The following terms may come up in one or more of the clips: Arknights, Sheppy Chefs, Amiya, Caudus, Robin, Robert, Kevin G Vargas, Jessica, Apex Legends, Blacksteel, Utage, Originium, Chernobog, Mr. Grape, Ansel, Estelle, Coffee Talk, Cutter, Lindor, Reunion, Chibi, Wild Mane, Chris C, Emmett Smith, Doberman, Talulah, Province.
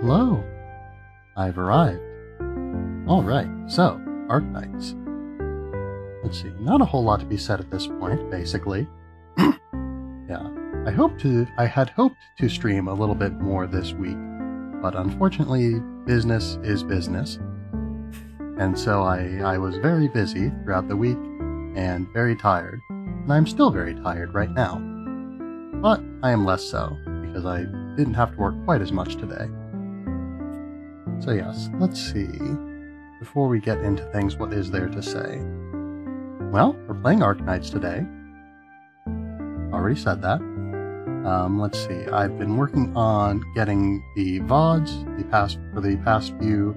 Hello! I've arrived. Alright, so, Arknights. Let's see, not a whole lot to be said at this point, basically. Yeah, I had hoped to stream a little bit more this week, but unfortunately, business is business. And so I was very busy throughout the week, and very tired, and I'm still very tired right now. But I am less so, because I didn't have to work quite as much today. So yes, let's see, before we get into things, what is there to say? Well, we're playing Arknights today. Already said that. Let's see, I've been working on getting the VODs for the past few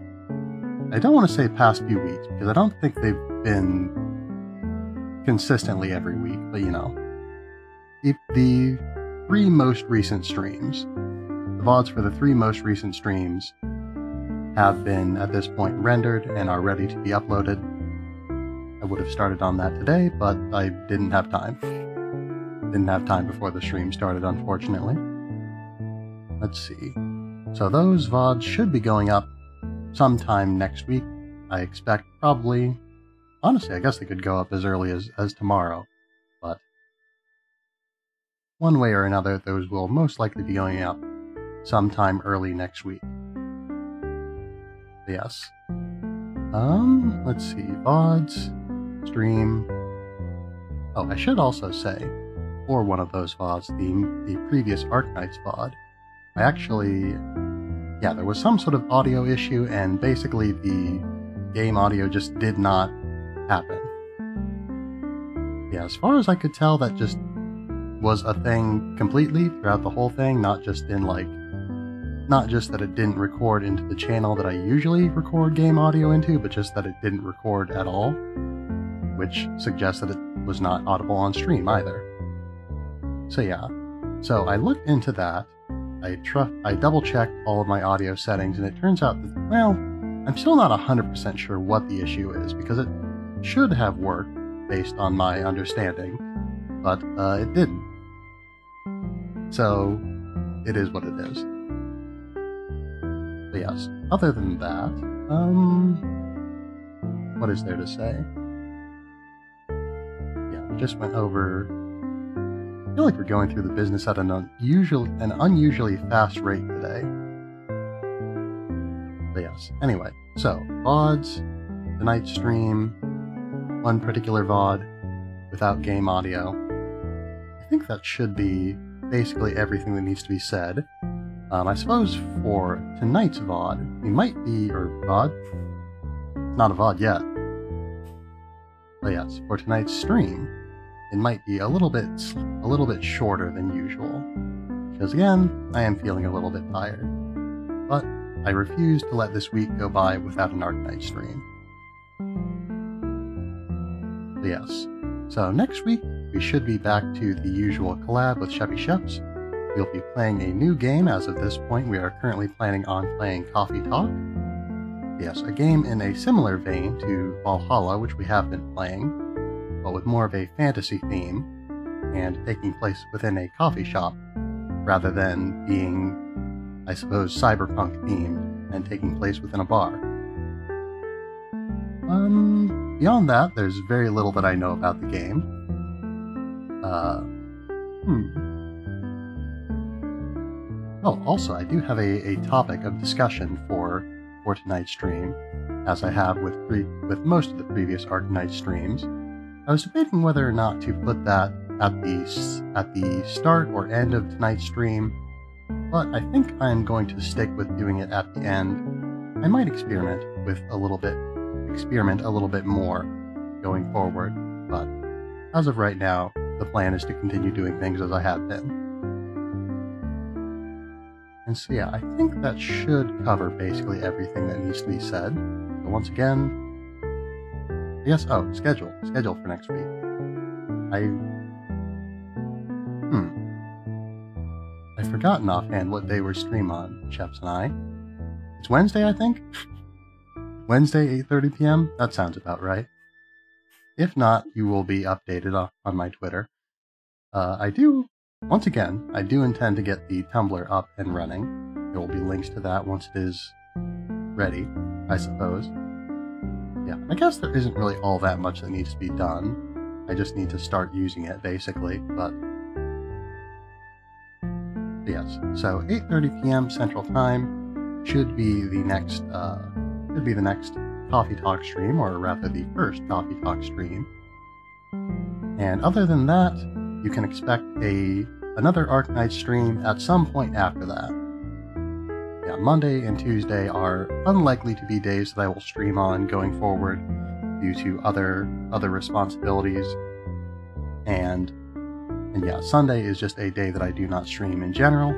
weeks, because I don't think they've been consistently every week, but you know. The three most recent streams, the VODs for the three most recent streams have been at this point rendered and are ready to be uploaded. I would have started on that today, but I didn't have time. Didn't have time before the stream started, unfortunately. Let's see. So those VODs should be going up sometime next week. I expect probably... Honestly, I guess they could go up as early as tomorrow, but one way or another, those will most likely be going up sometime early next week. Yes. Let's see, VODs, stream... Oh, I should also say, for one of those VODs, the previous Arknights VOD, I actually... Yeah, there was some sort of audio issue, and basically the game audio just did not happen. Yeah, as far as I could tell, that just was a thing completely throughout the whole thing, not just that it didn't record into the channel that I usually record game audio into, but just that it didn't record at all, which suggests that it was not audible on stream either. So yeah, so I looked into that, I double-checked all of my audio settings, and it turns out that, well, I'm still not 100% sure what the issue is, because it should have worked, based on my understanding, but it didn't. So, it is what it is. But yes, other than that, what is there to say? Yeah, we just went over... I feel like we're going through the business at an unusually fast rate today. But yes, anyway, so, VODs, tonight's stream, one particular VOD without game audio. I think that should be basically everything that needs to be said. I suppose for tonight's VOD, we might be... It's not a VOD yet. But yes, for tonight's stream, it might be a little bit shorter than usual. Because again, I am feeling a little bit tired. But I refuse to let this week go by without an Arknight stream. Yes. So next week, we should be back to the usual collab with Sheppy Chefs. We'll be playing a new game as of this point. We are currently planning on playing Coffee Talk. Yes, a game in a similar vein to Valhalla, which we have been playing, but with more of a fantasy theme, and taking place within a coffee shop, rather than being, I suppose, cyberpunk themed, and taking place within a bar. Beyond that, there's very little that I know about the game. Oh, also, I do have a topic of discussion for tonight's stream, as I have with most of the previous Arknight streams. I was debating whether or not to put that at the start or end of tonight's stream, but I think I'm going to stick with doing it at the end. I might experiment a little bit more going forward, but as of right now, the plan is to continue doing things as I have been. And so yeah, I think that should cover basically everything that needs to be said. So once again, yes, oh, schedule for next week. I've forgotten offhand what day we're stream on, Chefs and I. It's Wednesday, I think? Wednesday, 8:30 p.m.? That sounds about right. If not, you will be updated on my Twitter. I do, once again, intend to get the Tumblr up and running. There will be links to that once it is ready, I suppose. Yeah, I guess there isn't really all that much that needs to be done. I just need to start using it, basically, but... yes, so 8:30 p.m. Central Time should be the next Coffee Talk stream, or rather the first Coffee Talk stream. And other than that, you can expect another Arknights stream at some point after that. Yeah, Monday and Tuesday are unlikely to be days that I will stream on going forward due to other responsibilities. And yeah, Sunday is just a day that I do not stream in general.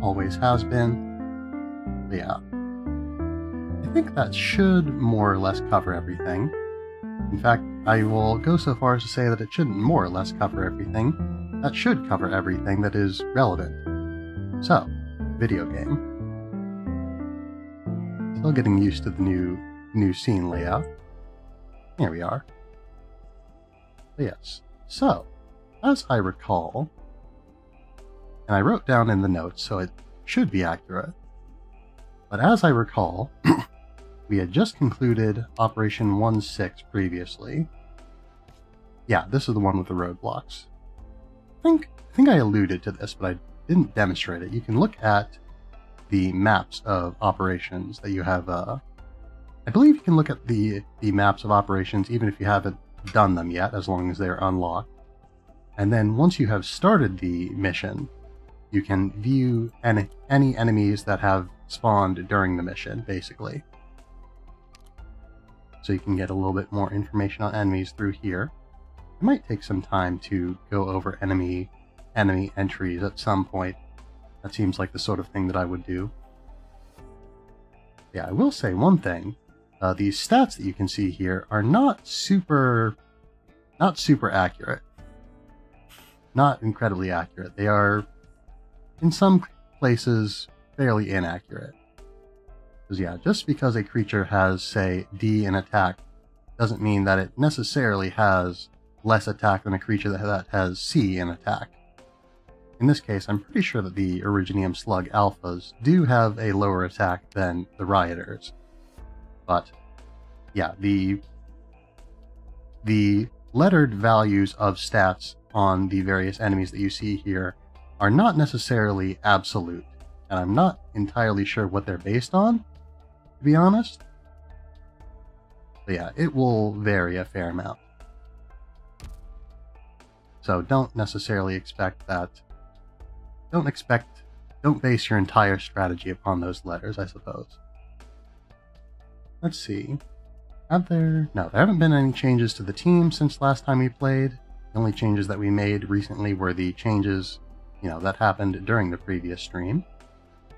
Always has been. But yeah. I think that should more or less cover everything. In fact, I will go so far as to say that it shouldn't more or less cover everything. That should cover everything that is relevant. So, video game. Still getting used to the new scene layout. Here we are. But yes. So, as I recall, and I wrote down in the notes, so it should be accurate, but as I recall, we had just concluded Operation 1-6 previously. Yeah, this is the one with the roadblocks. I think I alluded to this, but I didn't demonstrate it. You can look at the maps of operations that you have. I believe you can look at the maps of operations even if you haven't done them yet, as long as they're unlocked. And then once you have started the mission, you can view any enemies that have spawned during the mission, basically. So you can get a little bit more information on enemies through here. It might take some time to go over enemy entries at some point. That seems like the sort of thing that I would do. Yeah, I will say one thing. These stats that you can see here are not super accurate, not incredibly accurate. They are, in some places, fairly inaccurate. Because yeah, just because a creature has, say, D in attack, doesn't mean that it necessarily has less attack than a creature that has C in attack. In this case, I'm pretty sure that the Originium Slug Alphas do have a lower attack than the Rioters. But yeah, the lettered values of stats on the various enemies that you see here are not necessarily absolute, and I'm not entirely sure what they're based on, to be honest. But yeah, it will vary a fair amount. So don't necessarily expect that. Don't base your entire strategy upon those letters, I suppose. Let's see, there haven't been any changes to the team since last time we played. The only changes that we made recently were the changes, you know, that happened during the previous stream.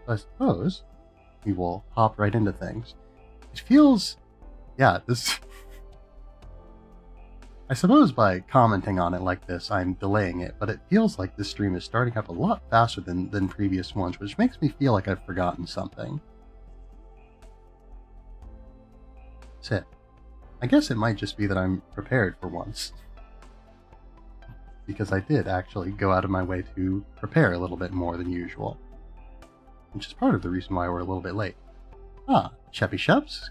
So I suppose we will hop right into things. It feels, yeah, this, I suppose by commenting on it like this, I'm delaying it, but it feels like this stream is starting up a lot faster than previous ones, which makes me feel like I've forgotten something. That's it. I guess it might just be that I'm prepared for once. Because I did actually go out of my way to prepare a little bit more than usual. Which is part of the reason why we're a little bit late. Ah, Sheppy Chefs.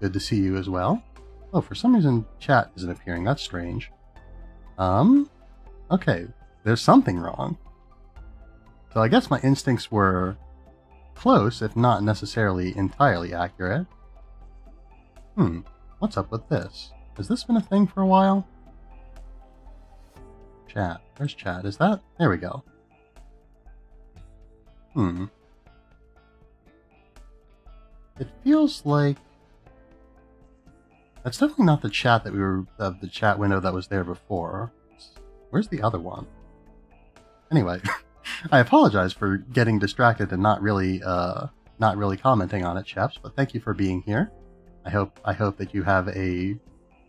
Good to see you as well. Oh, for some reason chat isn't appearing. That's strange. Okay. There's something wrong. So I guess my instincts were close, if not necessarily entirely accurate. What's up with this? Has this been a thing for a while? Chat. Where's chat? Is that? There we go. It feels like... that's definitely not the chat that we were... the chat window that was there before. Where's the other one? Anyway, I apologize for getting distracted and not really commenting on it, chaps, but thank you for being here. I hope that you have a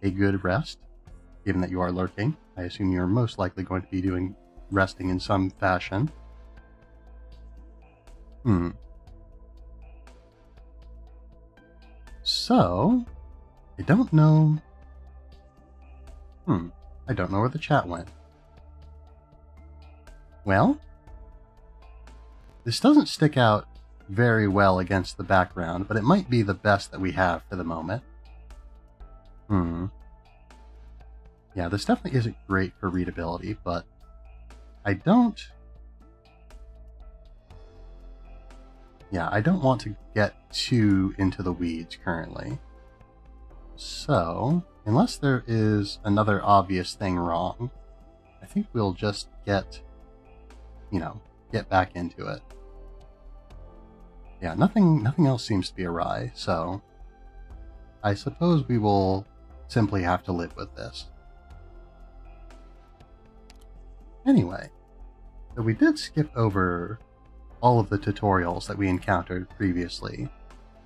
good rest, given that you are lurking. I assume you're most likely going to be resting in some fashion. So, I don't know. I don't know where the chat went. Well, This doesn't stick out very well against the background, but it might be the best that we have for the moment. Yeah, this definitely isn't great for readability, but I don't want to get too into the weeds currently. So, unless there is another obvious thing wrong, I think we'll just get back into it. Yeah, nothing else seems to be awry, so I suppose we will simply have to live with this. Anyway, so we did skip over all of the tutorials that we encountered previously,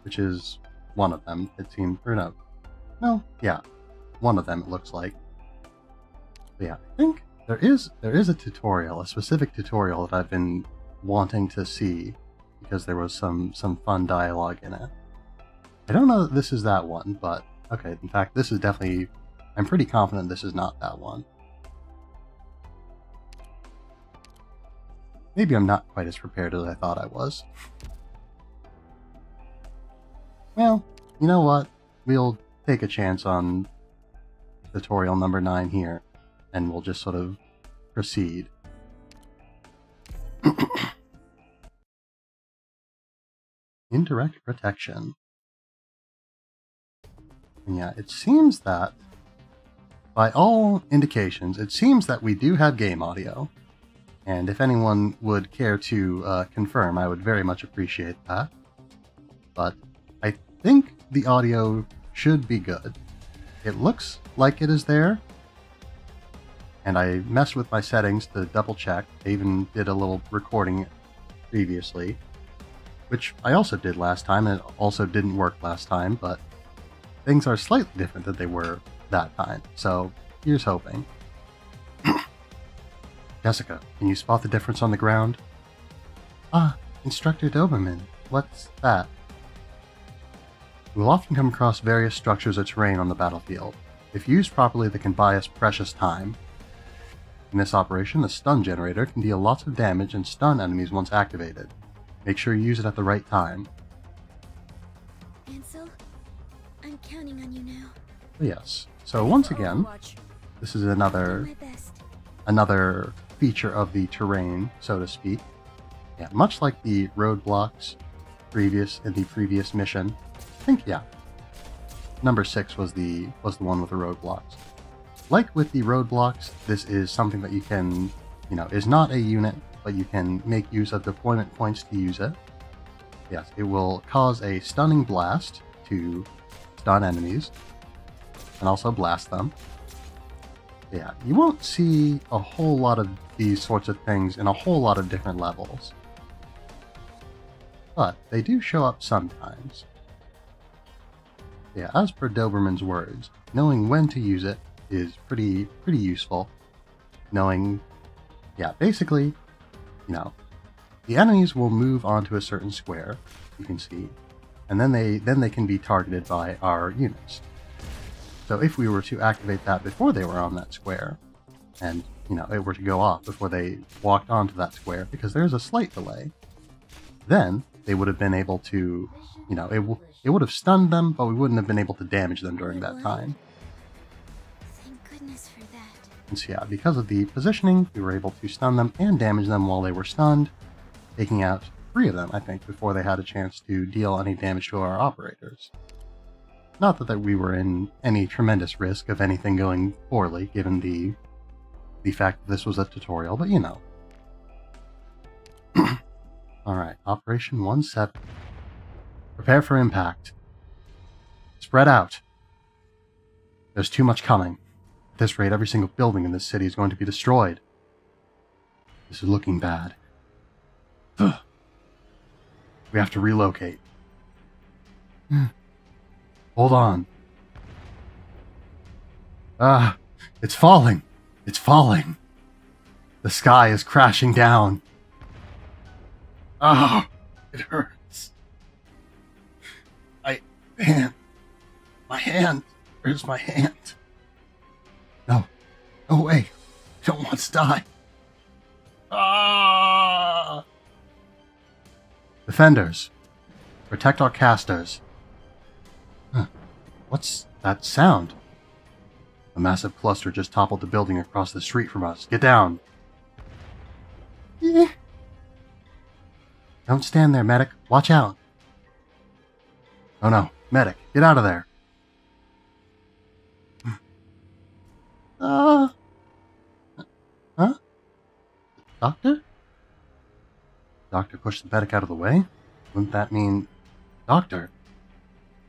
which is one of them, it seemed, or no. No, yeah, one of them it looks like. But yeah, I think there is a tutorial, a specific tutorial that I've been wanting to see because there was some fun dialogue in it. I don't know that this is that one, but okay, in fact, this is definitely, I'm pretty confident this is not that one. Maybe I'm not quite as prepared as I thought I was. Well, you know what? We'll take a chance on tutorial number 9 here, and we'll just sort of proceed. Indirect protection. And yeah, it seems that, by all indications, it seems that we do have game audio. And if anyone would care to confirm, I would very much appreciate that. But I think the audio should be good. It looks like it is there. And I messed with my settings to double check. I even did a little recording previously, which I also did last time, and it also didn't work last time, but things are slightly different than they were that time. So here's hoping. Jessica, can you spot the difference on the ground? Ah, Instructor Doberman, what's that? We'll often come across various structures or terrain on the battlefield. If used properly, they can buy us precious time. In this operation, the stun generator can deal lots of damage and stun enemies once activated. Make sure you use it at the right time. Ansel, I'm counting on you now. Yes, so once again, this is another feature of the terrain, so to speak. Yeah, much like the roadblocks in the previous mission. I think, yeah, number 6 was the one with the roadblocks. Like with the roadblocks, this is something that you can, is not a unit, but you can make use of deployment points to use it. Yes, it will cause a stunning blast to stun enemies and also blast them. Yeah, you won't see a whole lot of these sorts of things in a whole lot of different levels. But they do show up sometimes. Yeah, as per Doberman's words, knowing when to use it is pretty useful. Knowing, yeah, basically, the enemies will move onto a certain square, you can see, and then they can be targeted by our units. So if we were to activate that before they were on that square, and, it were to go off before they walked onto that square, because there's a slight delay, then they would have been able to, it would have stunned them, but we wouldn't have been able to damage them during that time. Thank goodness for that. And so yeah, because of the positioning, we were able to stun them and damage them while they were stunned, taking out 3 of them, I think, before they had a chance to deal any damage to our operators. Not that we were in any tremendous risk of anything going poorly, given the fact that this was a tutorial, but Alright, Operation 17. Prepare for impact. Spread out. There's too much coming. At this rate, every single building in this city is going to be destroyed. This is looking bad. We have to relocate. Hold on. Ah, it's falling. It's falling. The sky is crashing down. Ah, it hurts. My hand. Where's my hand? No way. I don't want to die. Ah. Defenders. Protect our casters. Huh. What's that sound? A massive cluster just toppled the building across the street from us. Get down. Yeah. Don't stand there, medic. Watch out. Oh no. Medic, get out of there. Huh? Doctor? Doctor pushed the medic out of the way? Wouldn't that mean... Doctor?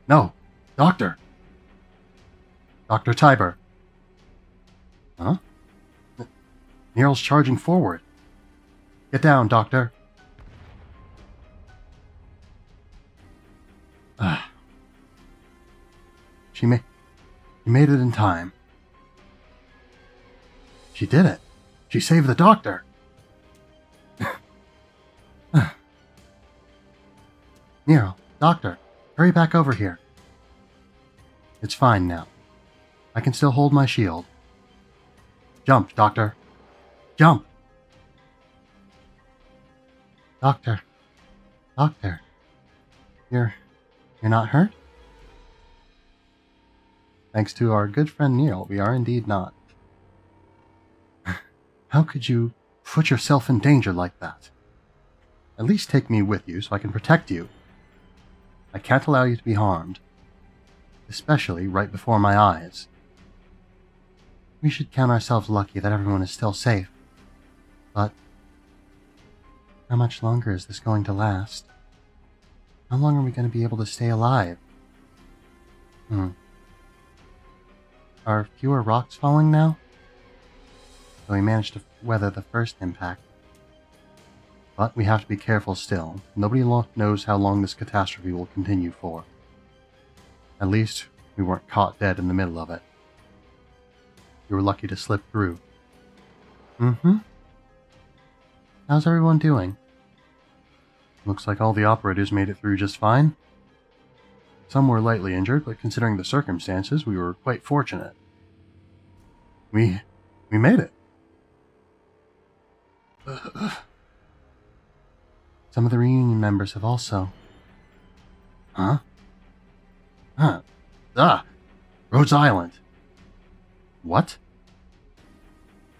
No. Doctor. Dr. Tiber. Huh? Nearl's charging forward. Get down, Doctor. She made it in time. She did it. She saved the doctor. Nearl, doctor, hurry back over here. It's fine now. I can still hold my shield. Jump, doctor. Jump. Doctor. Doctor. You're not hurt? Thanks to our good friend Nearl, we are indeed not. How could you put yourself in danger like that? At least take me with you so I can protect you. I can't allow you to be harmed, especially right before my eyes. We should count ourselves lucky that everyone is still safe. But how much longer is this going to last? How long are we going to be able to stay alive? Are fewer rocks falling now? So we managed to weather the first impact. But we have to be careful still. Nobody knows how long this catastrophe will continue for. At least, we weren't caught dead in the middle of it. We were lucky to slip through. How's everyone doing? Looks like all the operators made it through just fine. Some were lightly injured, but considering the circumstances, we were quite fortunate. We made it. Some of the reunion members have also... Rhodes Island. What?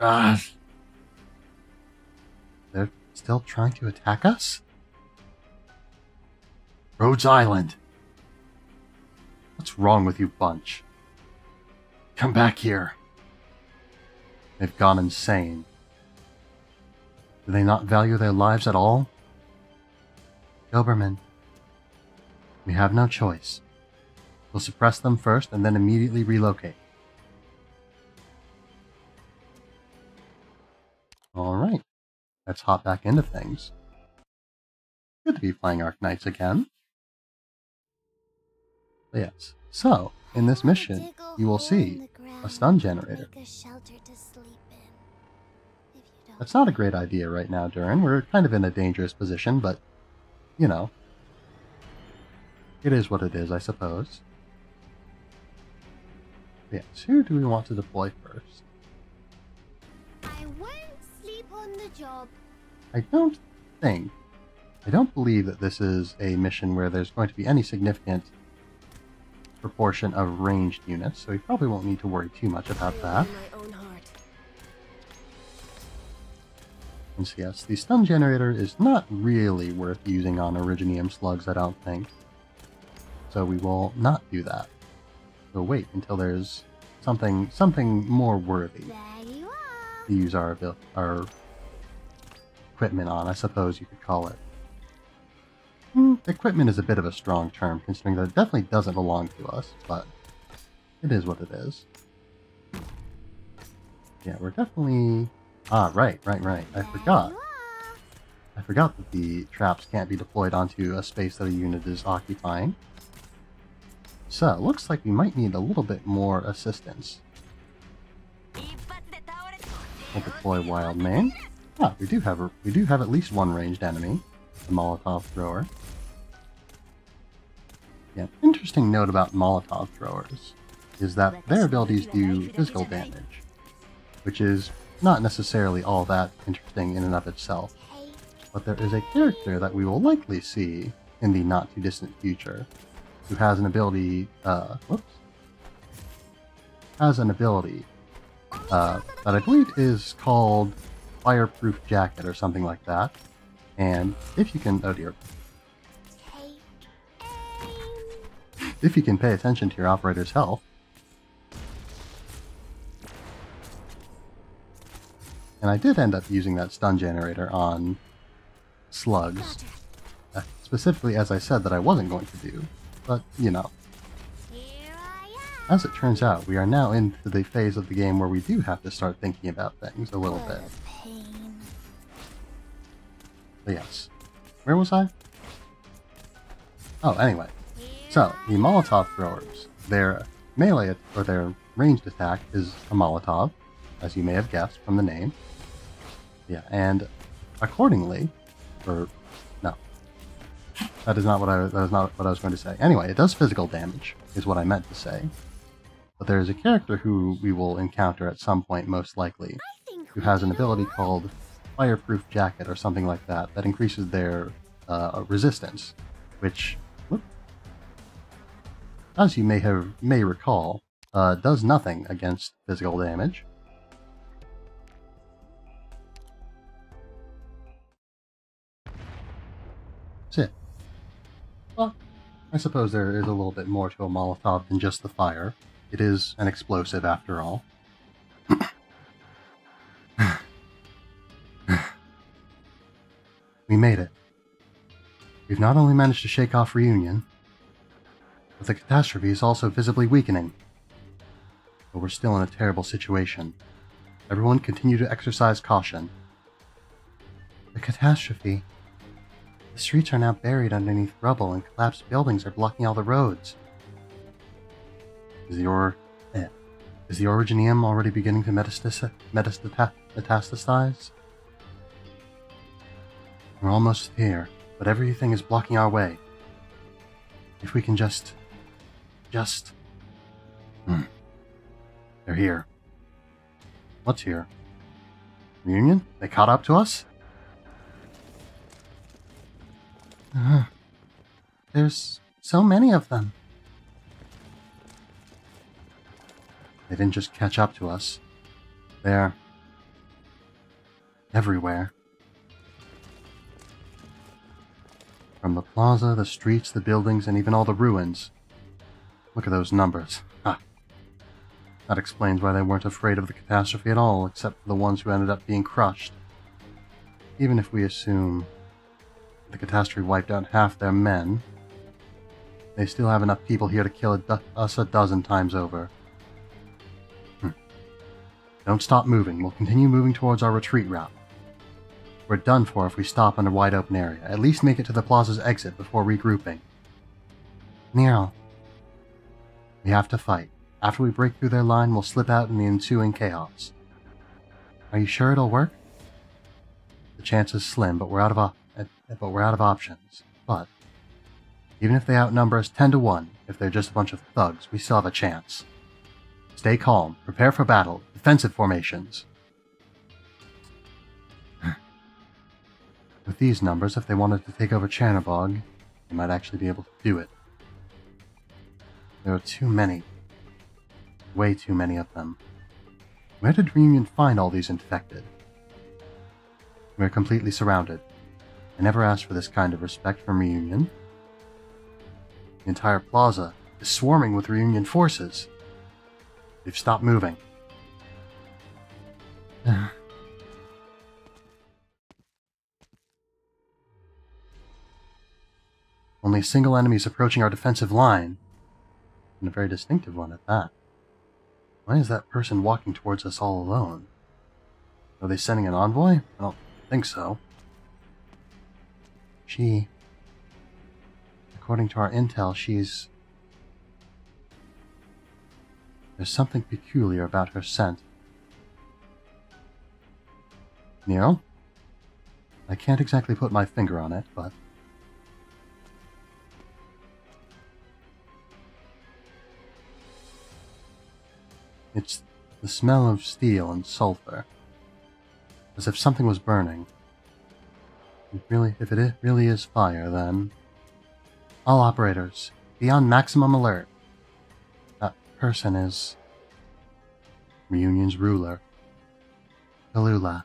They're still trying to attack us? Rhodes Island. What's wrong with you bunch? Come back here. They've gone insane. Do they not value their lives at all? Doberman. We have no choice. We'll suppress them first and then immediately relocate. Alright. Let's hop back into things. Good to be playing Arknights again. Yes. So, in this mission, you will see a stun generator. That's not a great idea right now, Durin. We're kind of in a dangerous position, but, you know, it is what it is, I suppose. Yes, who do we want to deploy first? I won't sleep on the job. I don't believe that this is a mission where there's going to be any significant proportion of ranged units, so we probably won't need to worry too much about that. And so yes, the stun generator is not really worth using on Originium slugs, I don't think. So we will not do that. We'll wait until there's something more worthy to use our equipment on, I suppose you could call it. Equipment is a bit of a strong term, considering that it definitely doesn't belong to us, but it is what it is. Yeah, we're definitely... right. I forgot that the traps can't be deployed onto a space that a unit is occupying. So, it looks like we might need a little bit more assistance. We'll deploy Wild Mane. Ah, we do have at least one ranged enemy. The Molotov Thrower. Yeah, interesting note about Molotov Throwers is that their abilities do physical damage, which is not necessarily all that interesting in and of itself. but there is a character that we will likely see in the not-too-distant future who has an ability, that I believe is called Fireproof Jacket or something like that. And if you can, oh dear. If you can pay attention to your operator's health. And I did end up using that stun generator on slugs. Specifically as I said that I wasn't going to do, but you know. As it turns out, we are now into the phase of the game where we do have to start thinking about things a little bit. But yes. Where was I? Oh, anyway. So, the Molotov throwers. Their melee, or their ranged attack is a Molotov, as you may have guessed from the name. Yeah, and accordingly, or no, that is not what I was going to say. Anyway, it does physical damage, is what I meant to say. But there is a character who we will encounter at some point, most likely, who has an ability called Fireproof Jacket or something like that, that increases their resistance, which, as you may recall, does nothing against physical damage. That's it. Well, I suppose there is a little bit more to a Molotov than just the fire. It is an explosive after all. We made it. We've not only managed to shake off Reunion, but the catastrophe is also visibly weakening. But we're still in a terrible situation. Everyone continue to exercise caution. The catastrophe. The streets are now buried underneath rubble and collapsed buildings are blocking all the roads. Is the Originium already beginning to metastasize? We're almost here, but everything is blocking our way. If we can They're here. What's here? Reunion? They caught up to us? There's so many of them. They didn't just catch up to us. They're everywhere. From the plaza, the streets, the buildings, and even all the ruins. Look at those numbers. Ha! That explains why they weren't afraid of the catastrophe at all, except for the ones who ended up being crushed. Even if we assume the catastrophe wiped out half their men, they still have enough people here to kill us a dozen times over. Don't stop moving. We'll continue moving towards our retreat route. We're done for if we stop in a wide open area. At least make it to the plaza's exit before regrouping. Nearl. We have to fight. After we break through their line, we'll slip out in the ensuing chaos. Are you sure it'll work? The chance is slim, but we're out of options. But even if they outnumber us 10-1, if they're just a bunch of thugs, we still have a chance. Stay calm. Prepare for battle. Defensive formations. With these numbers, if they wanted to take over Chernobog, they might actually be able to do it. There are too many. Way too many of them. Where did Reunion find all these infected? We're completely surrounded. I never asked for this kind of respect from Reunion. The entire plaza is swarming with Reunion forces. They've stopped moving. Only a single enemy is approaching our defensive line. And a very distinctive one at that. Why is that person walking towards us all alone? Are they sending an envoy? I don't think so. She... according to our intel, she's... There's something peculiar about her scent. Nearl? I can't exactly put my finger on it, but... it's the smell of steel and sulfur, as if something was burning. Really, if it really is fire, then... All operators, be on maximum alert. That person is... Reunion's ruler. Talulah.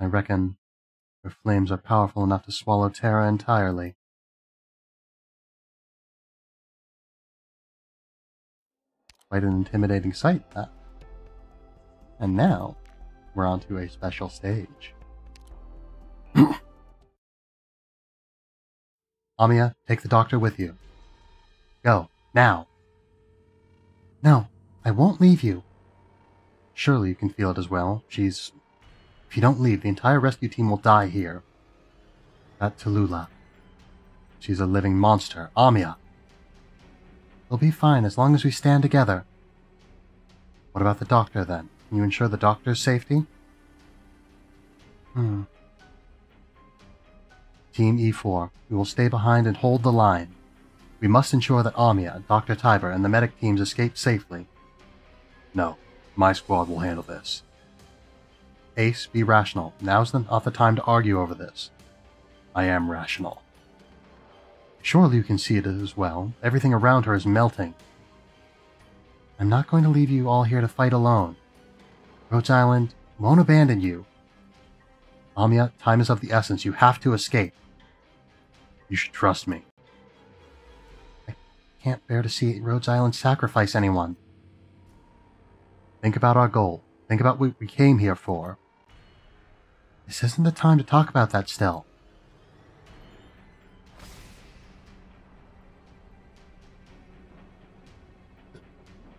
I reckon her flames are powerful enough to swallow Terra entirely. Quite an intimidating sight, that. And now, we're onto a special stage. Amiya, take the doctor with you. Go, now! No, I won't leave you. Surely you can feel it as well. She's... If you don't leave, the entire rescue team will die here. At Talulah. She's a living monster. Amiya! We'll be fine as long as we stand together. What about the doctor, then? Can you ensure the doctor's safety? Team E4, we will stay behind and hold the line. We must ensure that Amiya, Dr. Tiber, and the medic teams escape safely. No, my squad will handle this. Ace, be rational. Now's not the time to argue over this. I am rational. Surely you can see it as well. Everything around her is melting. I'm not going to leave you all here to fight alone. Rhodes Island won't abandon you. Amiya, time is of the essence. You have to escape. You should trust me. I can't bear to see Rhodes Island sacrifice anyone. Think about our goal. Think about what we came here for. This isn't the time to talk about that still.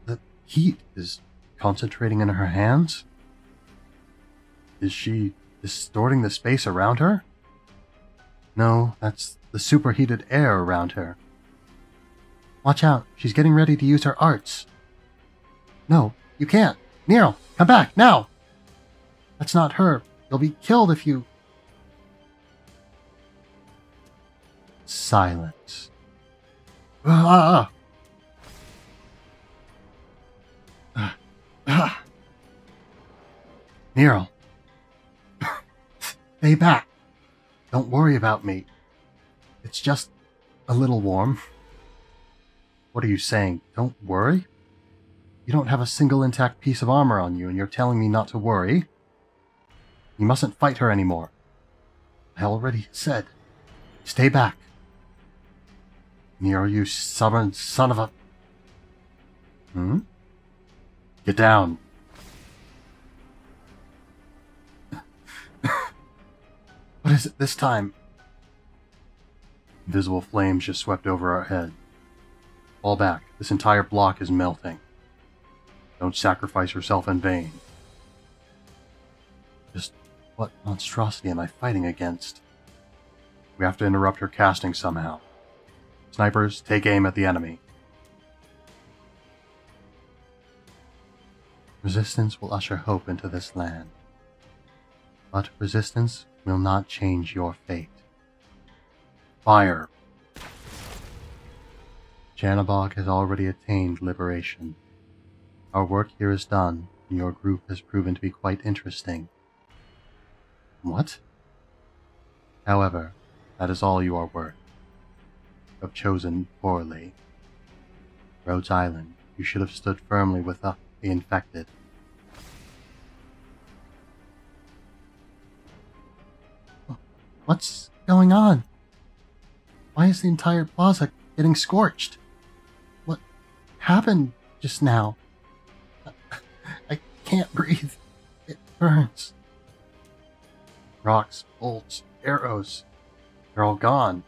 The heat is concentrating in her hands? Is she distorting the space around her? No, that's the superheated air around her. Watch out, she's getting ready to use her arts. No, you can't. Nearl, come back, now! That's not her. You'll be killed if you... Silence. Nearl. Stay back. Don't worry about me. It's just a little warm. What are you saying? Don't worry? You don't have a single intact piece of armor on you, and you're telling me not to worry. You mustn't fight her anymore. I already said, stay back. Nearl, you stubborn son of a... Get down. What is it this time? Invisible flames just swept over our head. Fall back. This entire block is melting. Don't sacrifice yourself in vain. Just what monstrosity am I fighting against? We have to interrupt her casting somehow. Snipers, take aim at the enemy. Resistance will usher hope into this land. But resistance will not change your fate. Fire! Chernobog has already attained liberation. Our work here is done, and your group has proven to be quite interesting. What? However, that is all you are worth. You have chosen poorly. Rhodes Island, you should have stood firmly with the infected. What's going on? Why is the entire plaza getting scorched? What happened just now? Can't breathe. It burns. Rocks, bolts, arrows. They're all gone.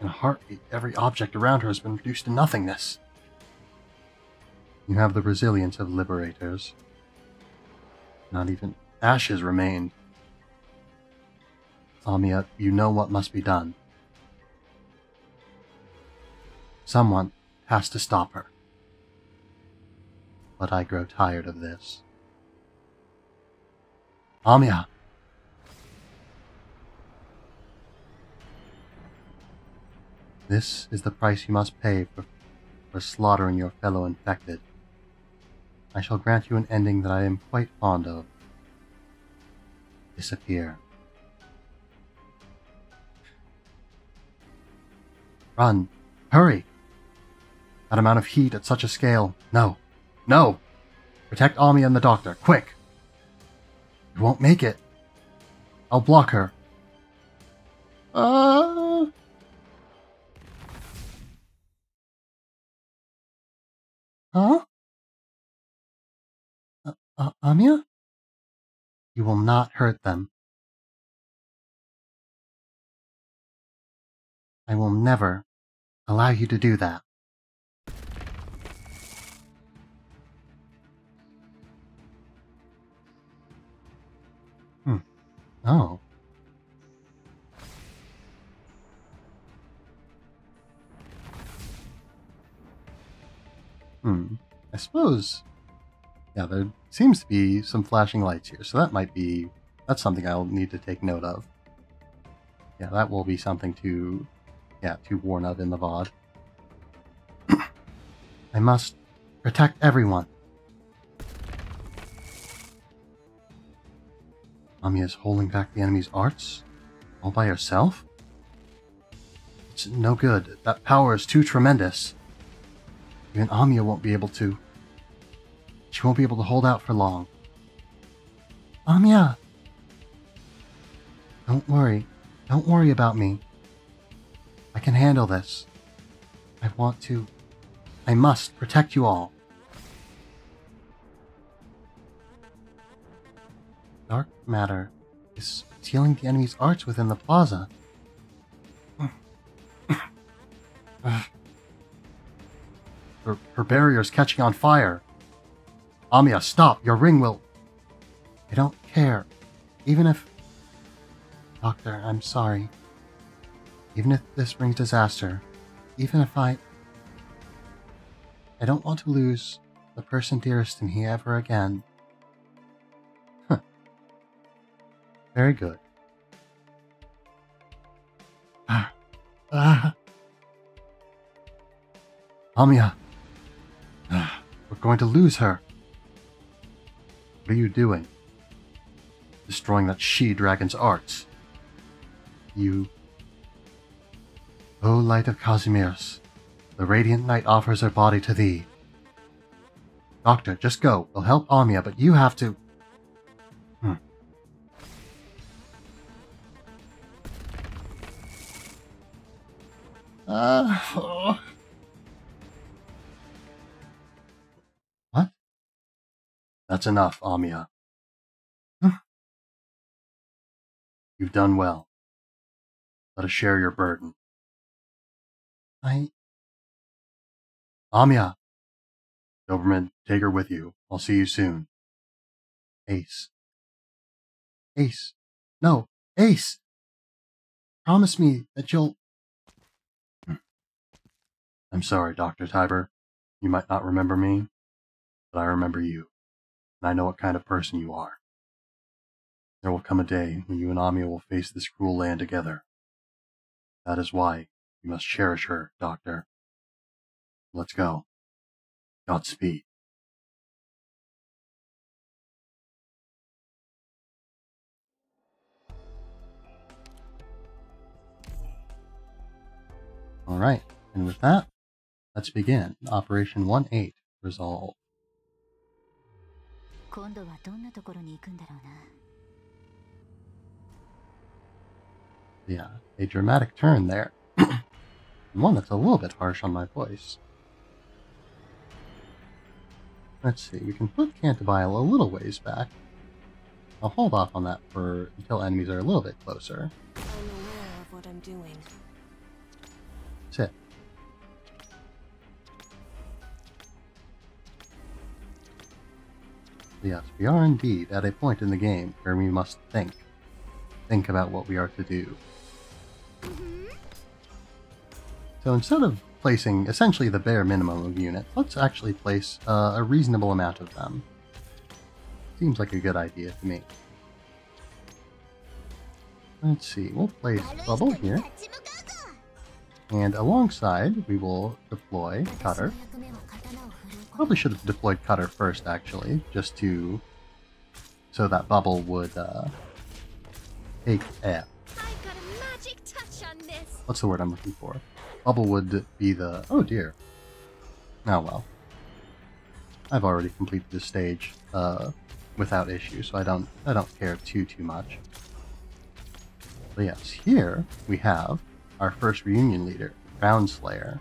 In a heartbeat, every object around her has been reduced to nothingness. You have the resilience of liberators. Not even ashes remained. Amiya, you know what must be done. Someone has to stop her. But I grow tired of this. Amiya! This is the price you must pay for slaughtering your fellow infected. I shall grant you an ending that I am quite fond of. Disappear. Run! Hurry! That amount of heat at such a scale. No! No! Protect Amiya and the doctor, quick! You won't make it! I'll block her. Huh? Amiya? You will not hurt them. I will never allow you to do that. Oh. I suppose... yeah, there seems to be some flashing lights here, so that might be... that's something I'll need to take note of. Yeah, that will be something to... yeah, to warn of in the VOD. I must protect everyone. Amiya is holding back the enemy's arts? All by herself? It's no good. That power is too tremendous. Even Amiya won't be able to. She won't be able to hold out for long. Amiya! Don't worry. Don't worry about me. I can handle this. I want to. I must protect you all. Dark matter is stealing the enemy's arts within the plaza. Her barrier's catching on fire. Amiya, stop! Your ring will... I don't care. Even if... Doctor, I'm sorry. Even if this brings disaster. Even if I don't want to lose the person dearest to me ever again. Very good. Amiya! We're going to lose her! What are you doing? Destroying that she-dragon's arts. You... O light of Casimir's, the radiant knight offers her body to thee. Doctor, just go. We'll help Amiya, but you have to... Oh. What? That's enough, Amiya. You've done well. Let us share your burden. Amiya! Doberman, take her with you. I'll see you soon. Ace. Ace. No, Ace! Promise me that you'll... I'm sorry, Dr. Tiber. You might not remember me, but I remember you, and I know what kind of person you are. There will come a day when you and Amiya will face this cruel land together. That is why you must cherish her, Doctor. Let's go. Godspeed. All right, and with that, let's begin Operation 18, Resolve. Yeah, a dramatic turn there. One that's a little bit harsh on my voice. Let's see, we can put Cantabile a little ways back. I'll hold off on that for until enemies are a little bit closer. I'm aware of what I'm doing. That's it. Yes, we are indeed at a point in the game where we must think. Think about what we are to do. So instead of placing essentially the bare minimum of units, let's actually place a reasonable amount of them. Seems like a good idea to me. Let's see, we'll place Bubble here. And alongside, we will deploy Cutter. Probably should have deployed Cutter first, actually, just to... so that Bubble would take air. What's the word I'm looking for? Bubble would be the... oh dear. Oh well. I've already completed this stage without issue, so I don't care too much. But yes, here we have our first Reunion leader, Crown Slayer.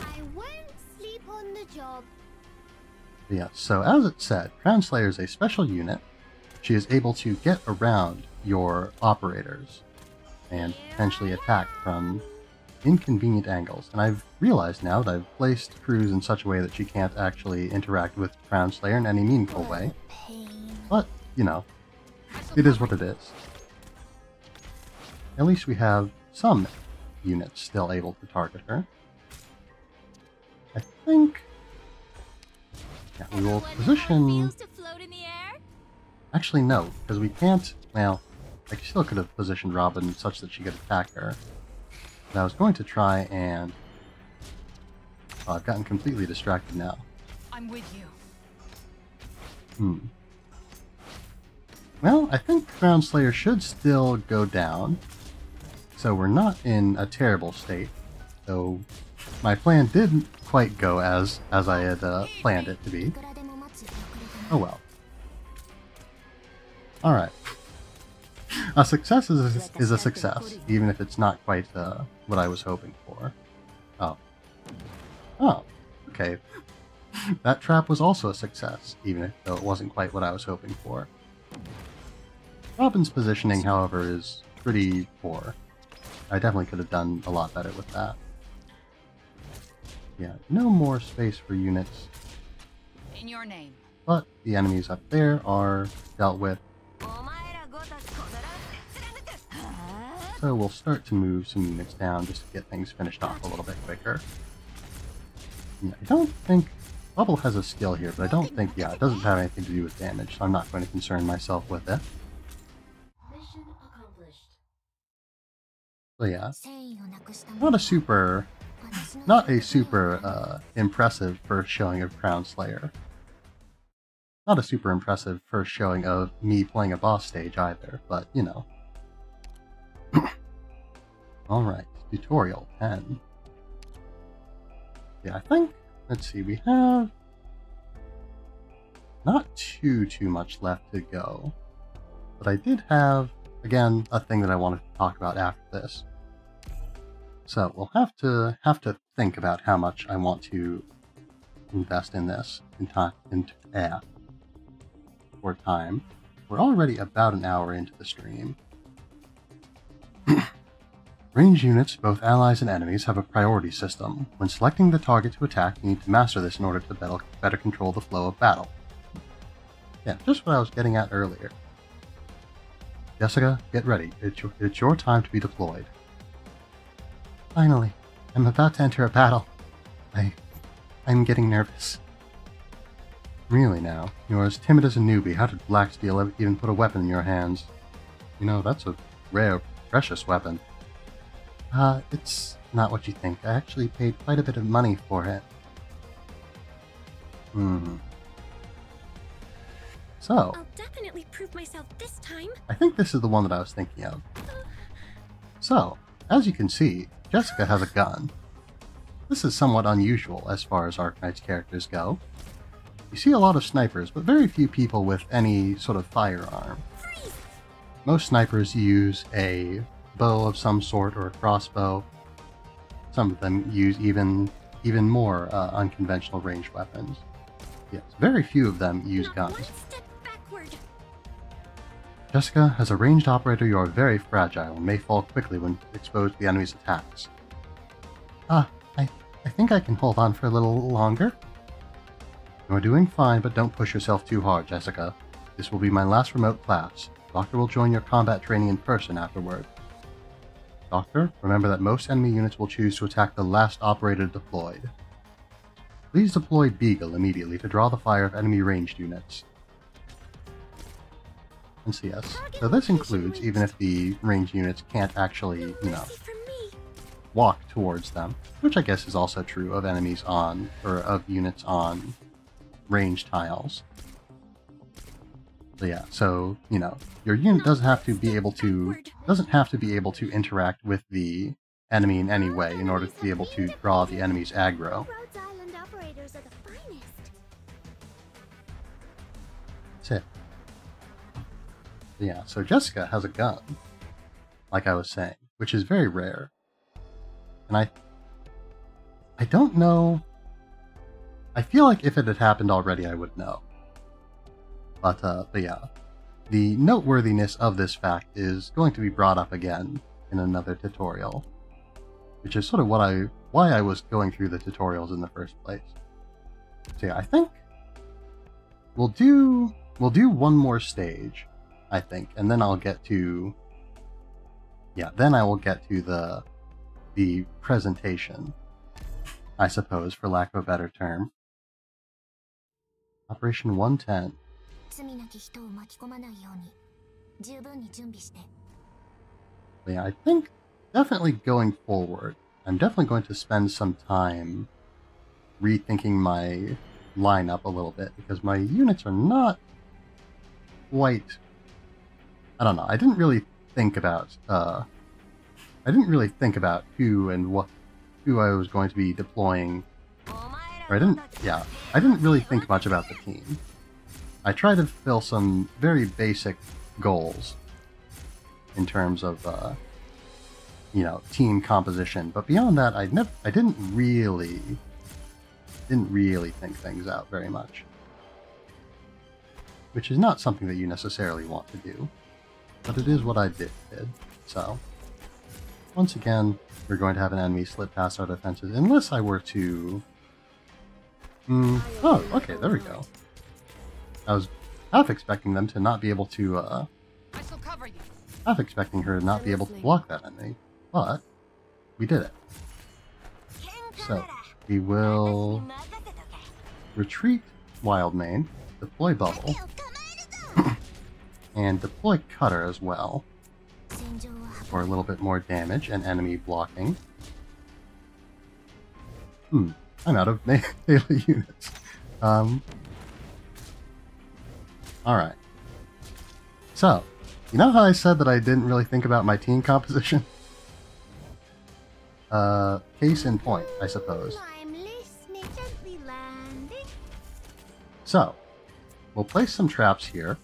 I won't sleep on the job. But yes, so as it said, Crown Slayer is a special unit. She is able to get around your operators and potentially attack from inconvenient angles. And I've realized now that I've placed crews in such a way that she can't actually interact with Crown Slayer in any meaningful way. But, you know, it is what it is. At least we have some units still able to target her. I think... yeah, we will position... actually, no, because we can't... well, I still could have positioned Robin such that she could attack her. But I was going to try and... oh, I've gotten completely distracted now. I'm with you. Well, I think Crown Slayer should still go down. So we're not in a terrible state. Though my plan didn't quite go as I had planned it to be. Oh well. Alright. A success is a success, even if it's not quite what I was hoping for. Oh. Oh, okay. That trap was also a success, even though it wasn't quite what I was hoping for. Robin's positioning, however, is pretty poor. I definitely could have done a lot better with that. Yeah, no more space for units. In your name. But the enemies up there are dealt with. So we'll start to move some units down just to get things finished off a little bit quicker. Yeah, I don't think... Bubble has a skill here, but I don't think... yeah, it doesn't have anything to do with damage, so I'm not going to concern myself with it. Mission accomplished. So yeah, not a super impressive first showing of Crown Slayer. Not a super impressive first showing of me playing a boss stage either, but you know. Alright, tutorial 10. Yeah, I think... let's see, we have not too much left to go, but I did have, again, a thing that I wanted to talk about after this. So we'll have to think about how much I want to invest in this for time. We're already about an hour into the stream. Range units, both allies and enemies, have a priority system. When selecting the target to attack, you need to master this in order to better control the flow of battle. Yeah, just what I was getting at earlier. Jessica, get ready. It's your time to be deployed. Finally, I'm about to enter a battle. I'm getting nervous. Really now, you're as timid as a newbie. How did Blacksteel even put a weapon in your hands? You know, that's a rare, precious weapon. It's not what you think. I actually paid quite a bit of money for it. So... I'll definitely prove myself this time. I think this is the one that I was thinking of. So, as you can see, Jessica has a gun. This is somewhat unusual as far as Arknights characters go. You see a lot of snipers, but very few people with any sort of firearm. Freeze! Most snipers use a... bow of some sort or a crossbow. Some of them use even more unconventional ranged weapons. Yes, very few of them use guns. Jessica, as a ranged operator, you are very fragile and may fall quickly when exposed to the enemy's attacks. I think I can hold on for a little longer. You are doing fine, but don't push yourself too hard, Jessica. This will be my last remote class. Doctor will join your combat training in person afterward. Doctor, remember that most enemy units will choose to attack the last operator deployed. Please deploy Beagle immediately to draw the fire of enemy ranged units. and see us. So this includes even if the ranged units can't actually, you know, walk towards them, which I guess is also true of enemies on, or of units on range tiles. So yeah, so, you know, your unit doesn't have to be able to interact with the enemy in any way in order to be able to draw the enemy's aggro. That's it. Yeah, so Jessica has a gun, like I was saying, which is very rare. And I don't know. I feel like if it had happened already, I would know. But yeah, the noteworthiness of this fact is going to be brought up again in another tutorial, which is sort of what why I was going through the tutorials in the first place. So yeah, I think we'll do one more stage, I think, and then I'll get to, yeah, then I will get to the presentation, I suppose, for lack of a better term. Operation 110. Yeah, I think definitely going forward, I'm definitely going to spend some time rethinking my lineup a little bit, because my units are not quite, I don't know, I didn't really think about who I was going to be deploying. Or I didn't really think much about the team. I tried to fill some very basic goals in terms of, you know, team composition. But beyond that, I didn't really think things out very much, which is not something that you necessarily want to do, but it is what I did. So once again, we're going to have an enemy slip past our defenses, unless I were to... oh, okay, there we go. I was half expecting them to not be able to, half expecting her to not be able to block that enemy, but we did it. So, we will retreat Wild Mane, deploy Bubble, and deploy Cutter as well, for a little bit more damage and enemy blocking. I'm out of melee units. Alright. So, you know how I said that I didn't really think about my team composition? Case in point, I suppose. So, we'll place some traps here.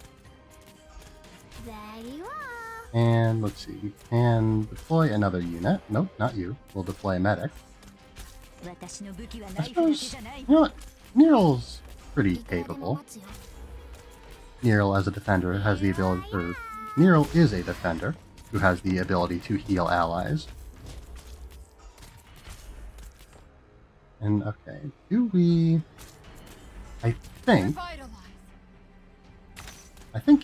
And let's see, we can deploy another unit. Nope, not you. We'll deploy a medic. I suppose, you know what? Nearl's pretty capable. Nearl as a defender has the ability, or Nearl is a defender who has the ability to heal allies. And okay, do we? I think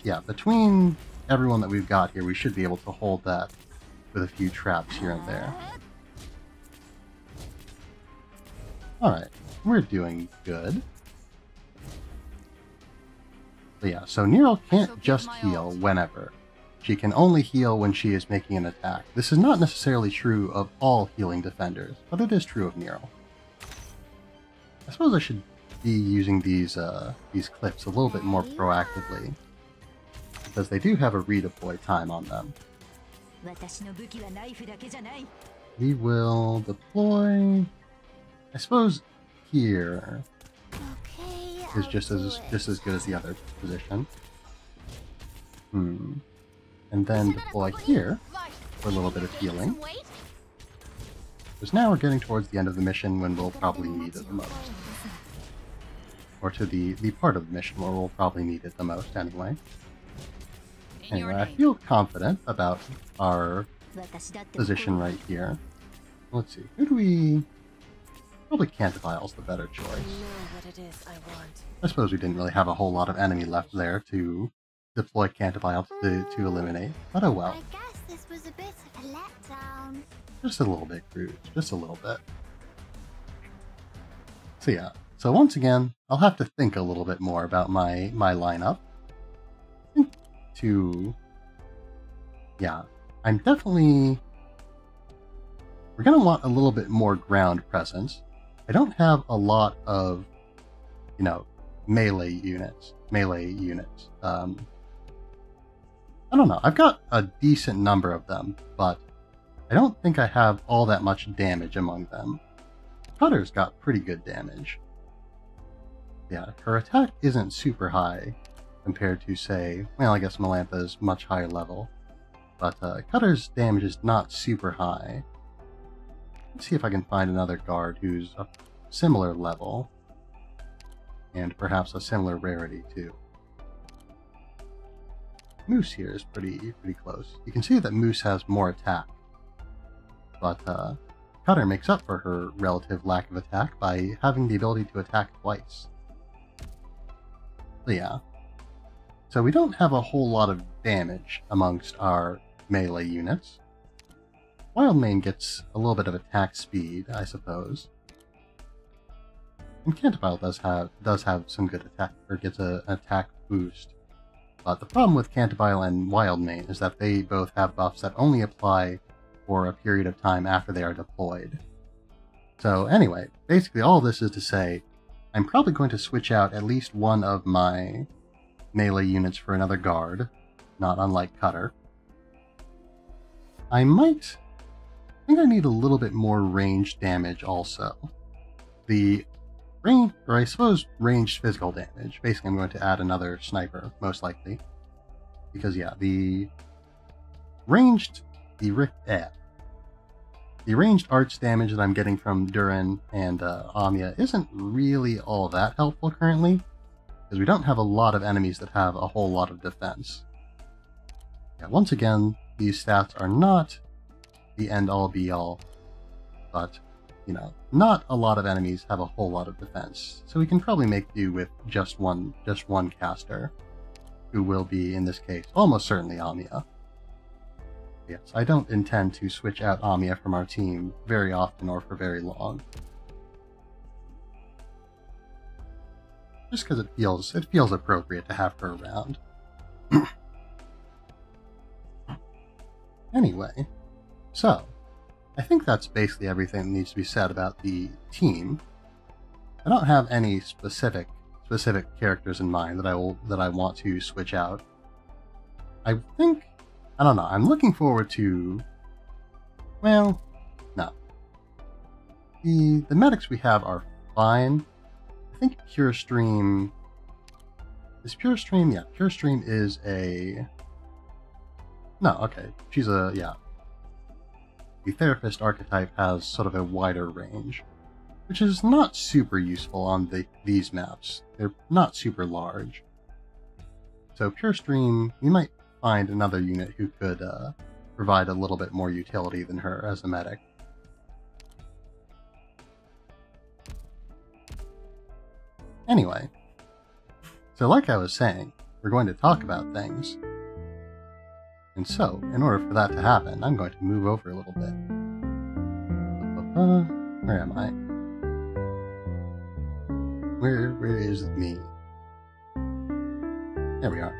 yeah, between everyone that we've got here, we should be able to hold that with a few traps here and there. Alright, we're doing good. But yeah, so Nearl can't just heal whenever. She can only heal when she is making an attack. This is not necessarily true of all healing defenders, but it is true of Nearl. I suppose I should be using these clips a little bit more proactively, because they do have a redeploy time on them. We will deploy, I suppose here is just as good as the other position. And then deploy here for a little bit of healing. Because now we're getting towards the end of the mission when we'll probably need it the most. Or to the part of the mission where we'll probably need it the most anyway. Anyway, I feel confident about our position right here. Let's see, who do we... Probably Cantabile's the better choice. I suppose we didn't really have a whole lot of enemy left there to deploy Cantabile to eliminate, but oh well. I guess this was a bit of a letdown. Just a little bit crude, just a little bit. So yeah, so once again, I'll have to think a little bit more about my lineup. to... Yeah, I'm definitely... We're going to want a little bit more ground presence. I don't have a lot of, you know, melee units. I don't know. I've got a decent number of them, but I don't think I have all that much damage among them. Cutter's got pretty good damage. Yeah, her attack isn't super high compared to, say, well, I guess Melantha's much higher level, but Cutter's damage is not super high. Let's see if I can find another guard who's a similar level, and perhaps a similar rarity too. Moose here is pretty close. You can see that Moose has more attack, but Cutter makes up for her relative lack of attack by having the ability to attack twice. So yeah. So we don't have a whole lot of damage amongst our melee units. Wild Mane gets a little bit of attack speed, I suppose. And Cantabile does have some good attack, or gets an attack boost. But the problem with Cantabile and Wild Mane is that they both have buffs that only apply for a period of time after they are deployed. So anyway, basically all this is to say, I'm probably going to switch out at least one of my melee units for another guard, not unlike Cutter. I think I need a little bit more range damage also. The range, or I suppose ranged physical damage. Basically, I'm going to add another sniper, most likely. Because, yeah, the ranged arts damage that I'm getting from Durin and Amiya isn't really all that helpful currently, because we don't have a lot of enemies that have a whole lot of defense. Yeah, once again, these stats are not the end-all be-all, but... you know, not a lot of enemies have a whole lot of defense, so we can probably make do with just one caster, who will be, in this case, almost certainly Amiya. Yes, I don't intend to switch out Amiya from our team very often or for very long. Just because it feels appropriate to have her around. Anyway, so... I think that's basically everything that needs to be said about the team. I don't have any specific characters in mind that I want to switch out. I don't know. I'm looking forward to. Well, no. The medics we have are fine. I think Pure Stream is Pure Stream. Yeah, Pure Stream is a. No, okay. She's a yeah. The therapist archetype has sort of a wider range, which is not super useful on these maps. They're not super large. So Pure Stream, you might find another unit who could provide a little bit more utility than her as a medic. Anyway, so like I was saying, we're going to talk about things. And so, in order for that to happen, I'm going to move over a little bit. Where am I? Where is me? There we are.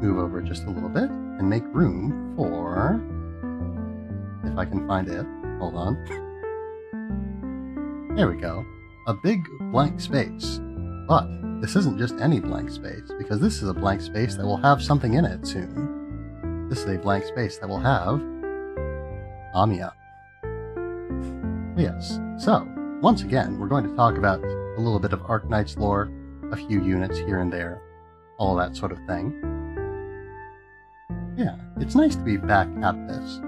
Move over just a little bit and make room for... If I can find it. Hold on. There we go. A big blank space. But... this isn't just any blank space, because this is a blank space that will have something in it soon. This is a blank space that will have... Amiya. Yes, so, once again, we're going to talk about a little bit of Arknights lore, a few units here and there, all that sort of thing. Yeah, it's nice to be back at this.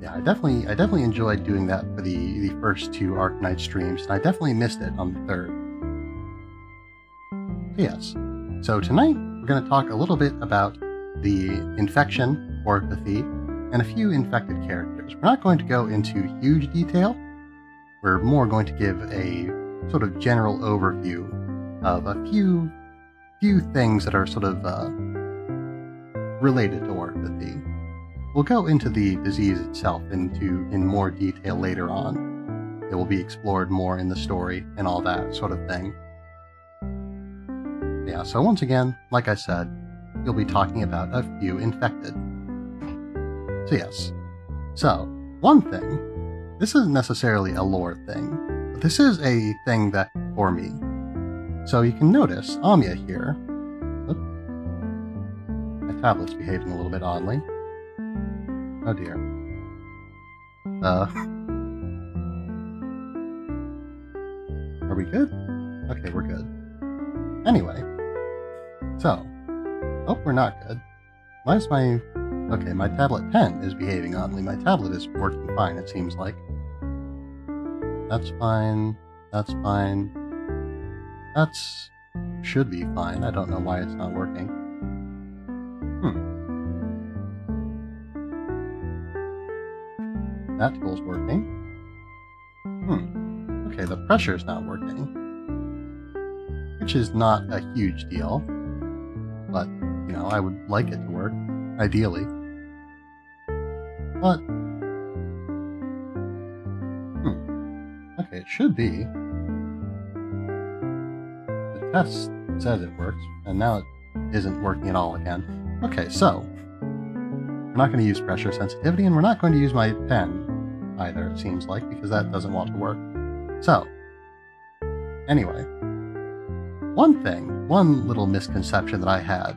Yeah, I definitely enjoyed doing that for the first two Arknights streams, and I definitely missed it on the third. Yes, so tonight we're going to talk a little bit about the infection, Oripathy, and a few infected characters. We're not going to go into huge detail. We're more going to give a sort of general overview of a few things that are sort of related to Oripathy. We'll go into the disease itself in more detail later on. It will be explored more in the story and all that sort of thing. Yeah, so once again, like I said, you'll be talking about a few infected. So yes. So, one thing, this isn't necessarily a lore thing, but this is a thing that, for me. So you can notice Amiya here. Oops. My tablet's behaving a little bit oddly. Oh dear. Are we good? Okay, we're good. Anyway. So. Oh, we're not good. Why is my... Okay, my tablet pen is behaving oddly. My tablet is working fine, it seems like. That's fine. That's fine. That's... should be fine. I don't know why it's not working. That tool's working. Okay, the pressure's not working. Which is not a huge deal. But, you know, I would like it to work. Ideally. But... Okay, it should be. The test says it works, and now it isn't working at all again. Okay, so... we're not going to use pressure sensitivity, and we're not going to use my pen. Either, it seems like, because that doesn't want to work. So, anyway, one thing, one little misconception that I had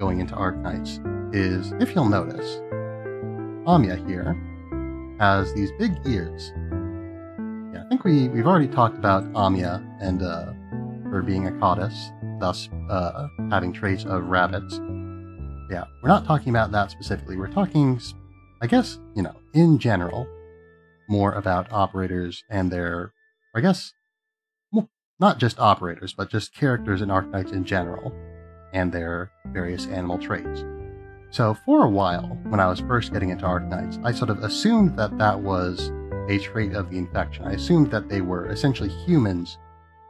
going into Arknights is, if you'll notice, Amiya here has these big ears. Yeah, I think we've already talked about Amiya and her being a caudus, thus having traits of rabbits. Yeah, we're not talking about that specifically. We're talking, I guess, you know, in general, more about operators and their, I guess, well, not just operators, but just characters in Arknights in general and their various animal traits. So for a while, when I was first getting into Arknights, I sort of assumed that that was a trait of the infection. I assumed that they were essentially humans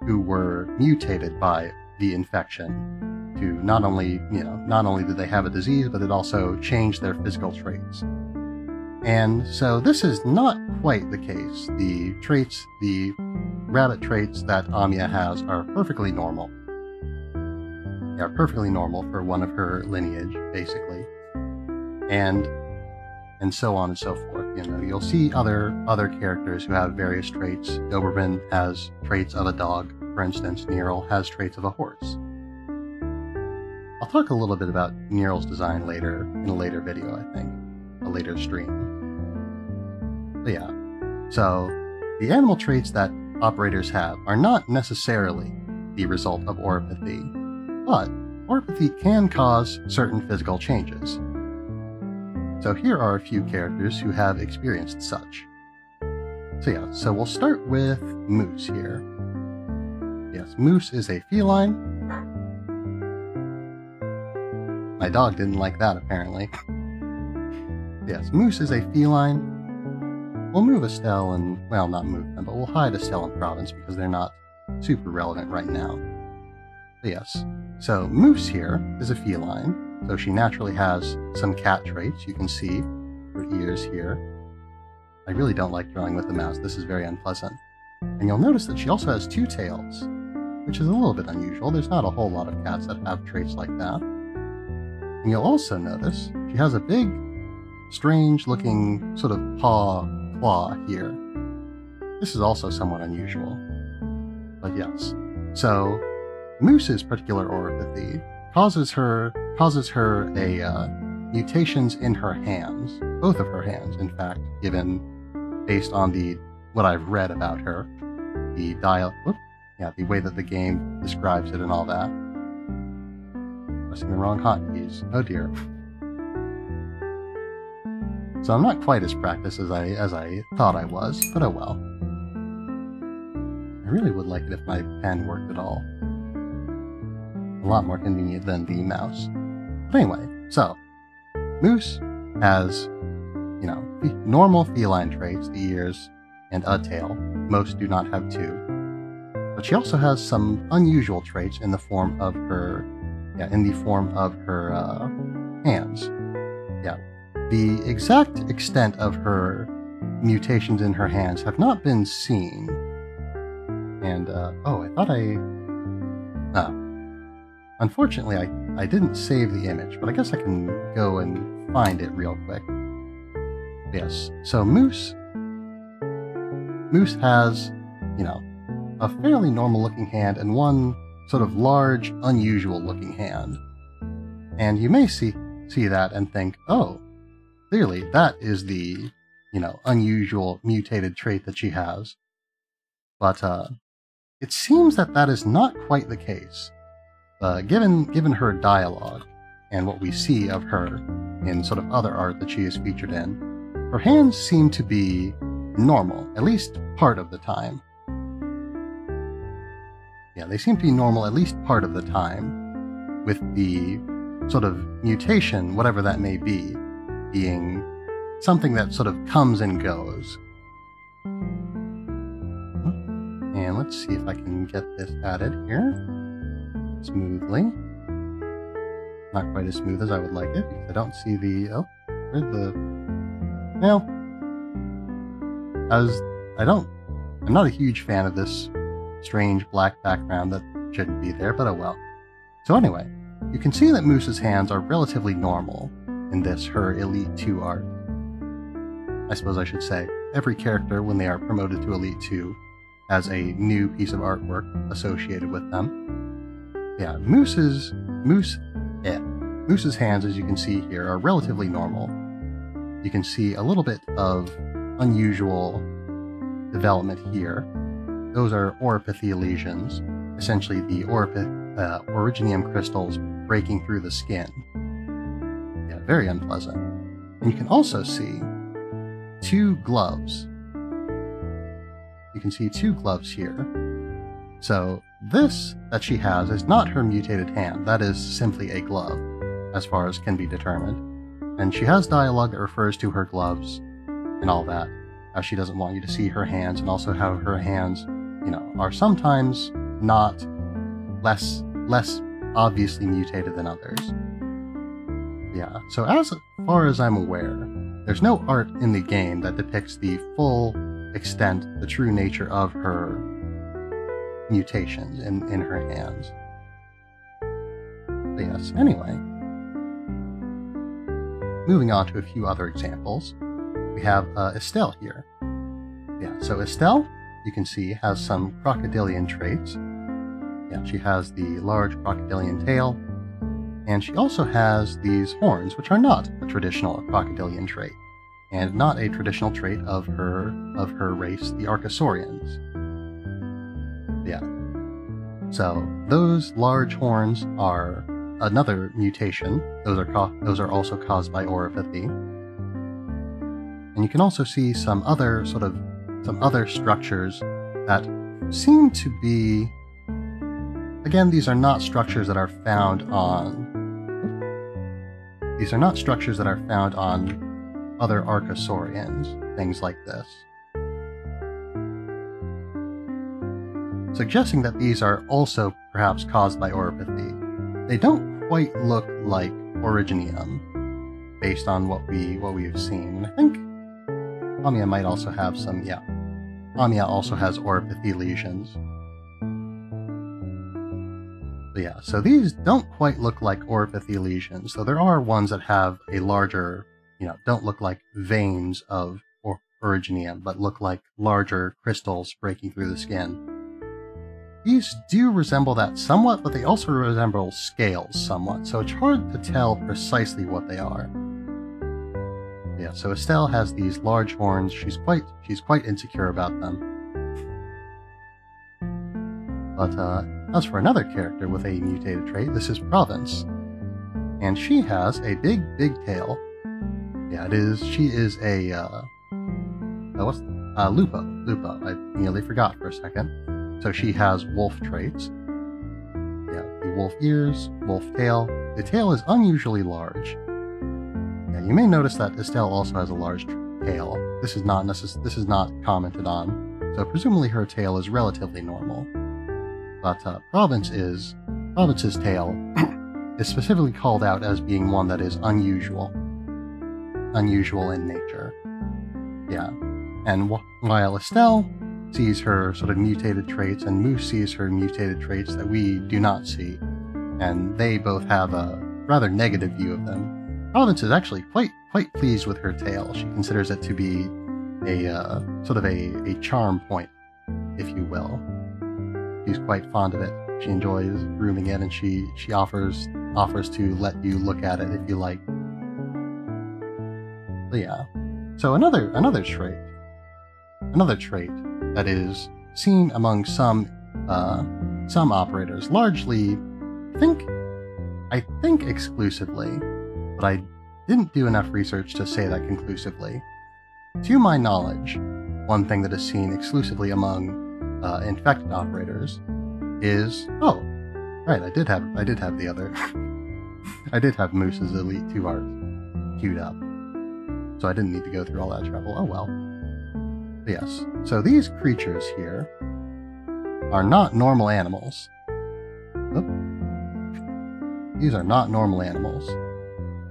who were mutated by the infection to not only, you know, not only did they have a disease, but it also changed their physical traits. And so this is not quite the case. The traits, the rabbit traits that Amiya has are perfectly normal. They are perfectly normal for one of her lineage, basically. And so on and so forth. You know, you'll see other characters who have various traits. Doberman has traits of a dog, for instance. Nearl has traits of a horse. I'll talk a little bit about Nearl's design later, in a later video, I think. A later stream. But yeah, so the animal traits that operators have are not necessarily the result of Oripathy, but Oripathy can cause certain physical changes. So here are a few characters who have experienced such. So yeah, so we'll start with Moose here. Yes, Moose is a feline. My dog didn't like that, apparently. Yes, Moose is a feline. We'll move Estelle and, well, not move them, but we'll hide Estelle and Province because they're not super relevant right now. But yes, so Moose here is a feline, so she naturally has some cat traits. You can see her ears here. I really don't like drawing with the mouse. This is very unpleasant. And you'll notice that she also has two tails, which is a little bit unusual. There's not a whole lot of cats that have traits like that. And you'll also notice she has a big, strange-looking sort of claw here. This is also somewhat unusual, but yes. So Moose's particular Oripathy causes her a mutations in her hands, both of her hands, in fact, given based on what I've read about her, the way that the game describes it and all that. Pressing the wrong hotkeys. Oh dear. So I'm not quite as practiced as I thought I was, but oh well. I really would like it if my pen worked at all. A lot more convenient than the mouse. But anyway, so Moose has, you know, normal feline traits, the ears and a tail. Most do not have two. But she also has some unusual traits in the form of her, hands. Yeah. The exact extent of her mutations in her hands have not been seen. And, oh, I thought I... Unfortunately, I didn't save the image, but I guess I can go and find it real quick. Yes, so Moose has, you know, a fairly normal-looking hand and one sort of large, unusual-looking hand. And you may see that and think, oh, clearly that is the, you know, unusual mutated trait that she has. But it seems that that is not quite the case. Given her dialogue and what we see of her in sort of other art that she is featured in, her hands seem to be normal, at least part of the time. Yeah, they seem to be normal at least part of the time, with the sort of mutation, whatever that may be, being something that sort of comes and goes. And let's see if I can get this added here smoothly. Not quite as smooth as I would like it, because I don't see the... oh, where's the... well, I'm not a huge fan of this strange black background that shouldn't be there, but oh well. So anyway, you can see that Moose's hands are relatively normal in this, her Elite 2 art. I suppose I should say, every character, when they are promoted to Elite 2, has a new piece of artwork associated with them. Yeah, Moose's hands, as you can see here, are relatively normal. You can see a little bit of unusual development here. Those are Oripathy lesions, essentially the Originium crystals breaking through the skin. Yeah, very unpleasant. And you can also see two gloves. You can see two gloves here. So this that she has is not her mutated hand. That is simply a glove, as far as can be determined. And she has dialogue that refers to her gloves and all that. How she doesn't want you to see her hands, and also how her hands, you know, are sometimes not less obviously mutated than others. Yeah, so as far as I'm aware, there's no art in the game that depicts the full extent, the true nature of her mutations in her hands. But yes, anyway. Moving on to a few other examples. We have Estelle here. Yeah, so Estelle, you can see, has some crocodilian traits. Yeah, she has the large crocodilian tail, and she also has these horns, which are not a traditional crocodilian trait, and not a traditional trait of her race, the Archosaurians. Yeah. So those large horns are another mutation. Those are also caused by Oripathy. And you can also see some other structures that seem to be, again, these are not structures that are found on other Archosaurians, things like this, suggesting that these are also perhaps caused by Oripathy. They don't quite look like Originium based on what we have seen. I think Amiya might also have some, yeah. Amiya also has Oripathy lesions. But yeah, so these don't quite look like Oripathy lesions, though there are ones that have a larger, you know, don't look like veins of Originium, but look like larger crystals breaking through the skin. These do resemble that somewhat, but they also resemble scales somewhat, so it's hard to tell precisely what they are. Yeah, so Estelle has these large horns. She's quite insecure about them. But as for another character with a mutated trait, this is Province, and she has a big tail. Yeah, it is. She is a Lupa. I nearly forgot for a second. So she has wolf traits. Yeah, the wolf ears, wolf tail. The tail is unusually large. You may notice that Estelle also has a large tail. This is not commented on, so presumably her tail is relatively normal. But Province's tail is specifically called out as being one that is unusual in nature. Yeah, and while Estelle sees her sort of mutated traits, and Moose sees her mutated traits that we do not see, and they both have a rather negative view of them. Province is actually quite pleased with her tale. She considers it to be a sort of a charm point, if you will. She's quite fond of it. She enjoys grooming it, and she offers to let you look at it if you like. So yeah. So another trait that is seen among some operators, largely, I think exclusively, but I didn't do enough research to say that conclusively. To my knowledge, one thing that is seen exclusively among infected operators is I did have the other. I did have Moose's Elite 2 art queued up, so I didn't need to go through all that trouble. Oh well. But yes. So these creatures here are not normal animals. Oops. These are not normal animals.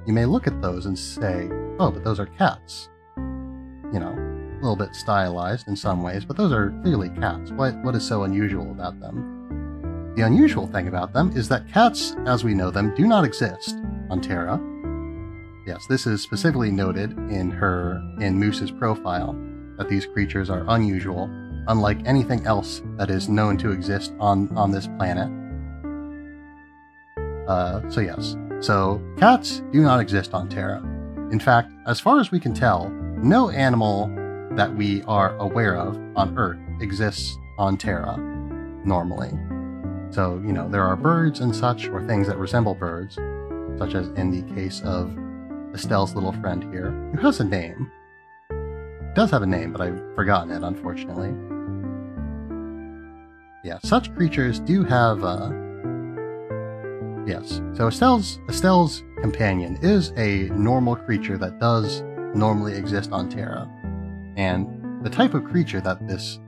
You may look at those and say, oh, but those are cats. You know, a little bit stylized in some ways, but those are clearly cats. What is so unusual about them? The unusual thing about them is that cats, as we know them, do not exist on Terra. Yes, this is specifically noted in Moose's profile, that these creatures are unusual, unlike anything else that is known to exist on this planet. So yes, so cats do not exist on Terra. In fact, as far as we can tell, no animal that we are aware of on Earth exists on Terra normally. So, you know, there are birds and such, or things that resemble birds, such as in the case of Estelle's little friend here, who has a name. Does have a name, but I've forgotten it, unfortunately. Yeah, such creatures do have yes. So Estelle's companion is a normal creature that does normally exist on Terra. And the type of creature that this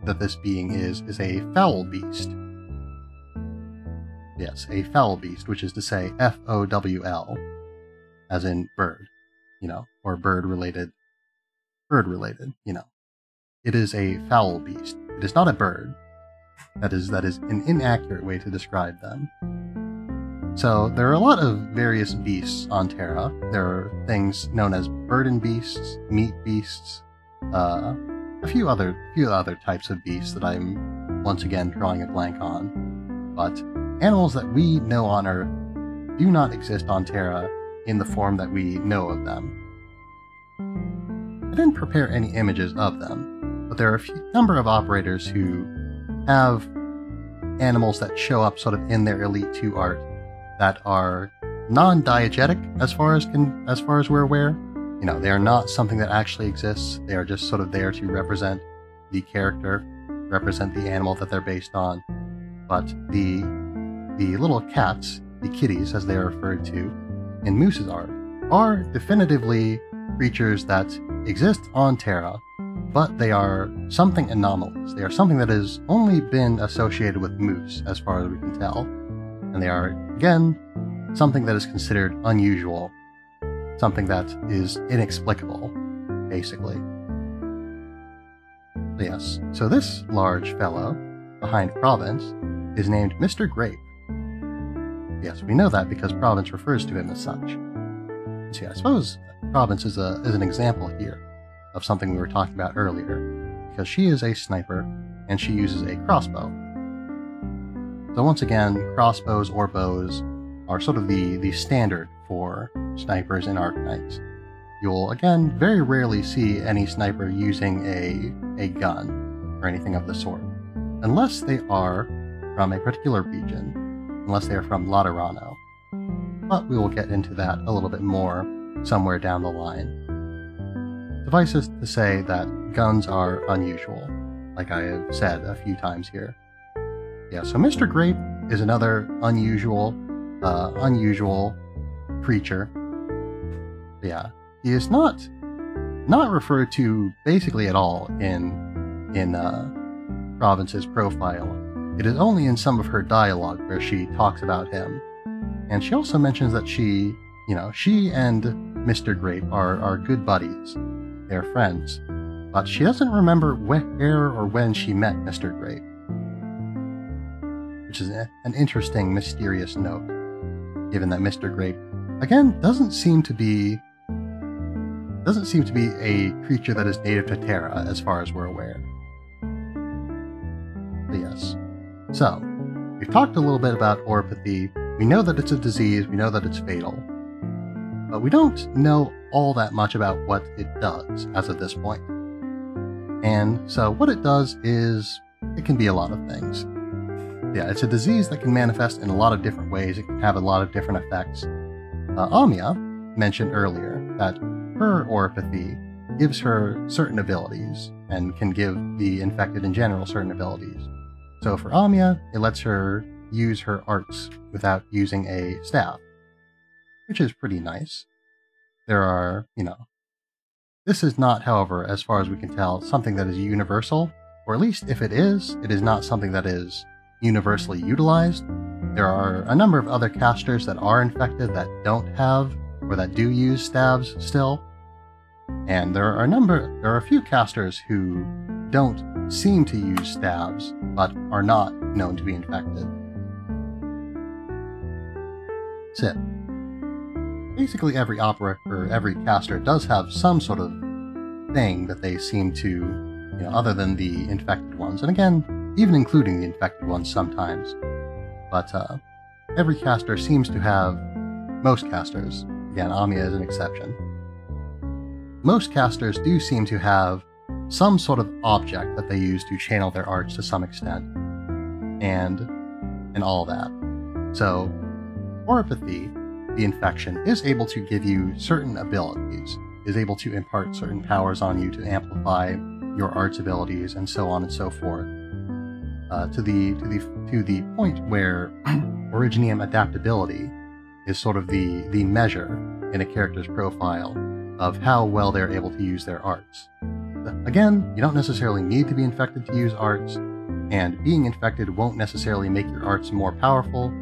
being is a foul beast. Yes, a foul beast, which is to say FOWL, as in bird, you know, or bird related, you know. It is a foul beast. It is not a bird. That is an inaccurate way to describe them. So there are a lot of various beasts on Terra. There are things known as burden beasts, meat beasts, a few other types of beasts that I'm once again drawing a blank on. But animals that we know on Earth do not exist on Terra in the form that we know of them. I didn't prepare any images of them, but there are a number of operators who have animals that show up sort of in their Elite 2 art that are non-diegetic as far as we're aware. You know, they are not something that actually exists. They are just sort of there to represent the character, represent the animal that they're based on. But the little cats, the kitties as they are referred to in Moose's art, are definitively creatures that exist on Terra, but they are something anomalous. They are something that has only been associated with Moose, as far as we can tell. And they are, again, something that is considered unusual, something that is inexplicable, basically. So yes, so this large fellow behind Province is named Mr. Grape. Yes, we know that because Province refers to him as such. So yeah, I suppose Province is an example here of something we were talking about earlier, because she is a sniper and she uses a crossbow. So once again, crossbows or bows are sort of the standard for snipers in Arknights. You'll again very rarely see any sniper using a gun or anything of the sort, unless they are from a particular region, unless they are from Laterano. But we will get into that a little bit more somewhere down the line. Suffice it to say that guns are unusual, like I have said a few times here. Yeah, so Mr. Grape is another unusual creature. Yeah, he is not referred to basically at all in Province's profile. It is only in some of her dialogue where she talks about him, and she also mentions that she and Mr. Grape are good buddies. They're friends. But she doesn't remember where or when she met Mr. Grape, which is an interesting, mysterious note. given that Mr. Grape, again, doesn't seem to be a creature that is native to Terra, as far as we're aware. But yes. So, we've talked a little bit about Oripathy. We know that it's a disease, we know that it's fatal, but we don't know all that much about what it does as of this point. And so what it does is, it can be a lot of things. Yeah, it's a disease that can manifest in a lot of different ways. It can have a lot of different effects. Amiya mentioned earlier that her Oripathy gives her certain abilities and can give the infected in general certain abilities. So for Amiya, it lets her use her arts without using a staff, which is pretty nice. There are, this is not, however, as far as we can tell, something that is universal, or at least if it is not something that is universally utilized. There are a number of other casters that are infected that don't have, or that do use staves still, and there are a few casters who don't seem to use staves, but are not known to be infected. Sip. Basically every opera, or every caster, does have some sort of thing that they seem to, other than the infected ones, and again, even including the infected ones sometimes. But every caster seems to have, most casters, again, Amiya is an exception, most casters do seem to have some sort of object that they use to channel their arts to some extent, and all that. So, Oripathy, the infection, is able to give you certain abilities, is able to impart certain powers on you to amplify your arts abilities, and so on and so forth, to the point where Originium adaptability is sort of the measure in a character's profile of how well they're able to use their arts. Again, you don't necessarily need to be infected to use arts, and being infected won't necessarily make your arts more powerful,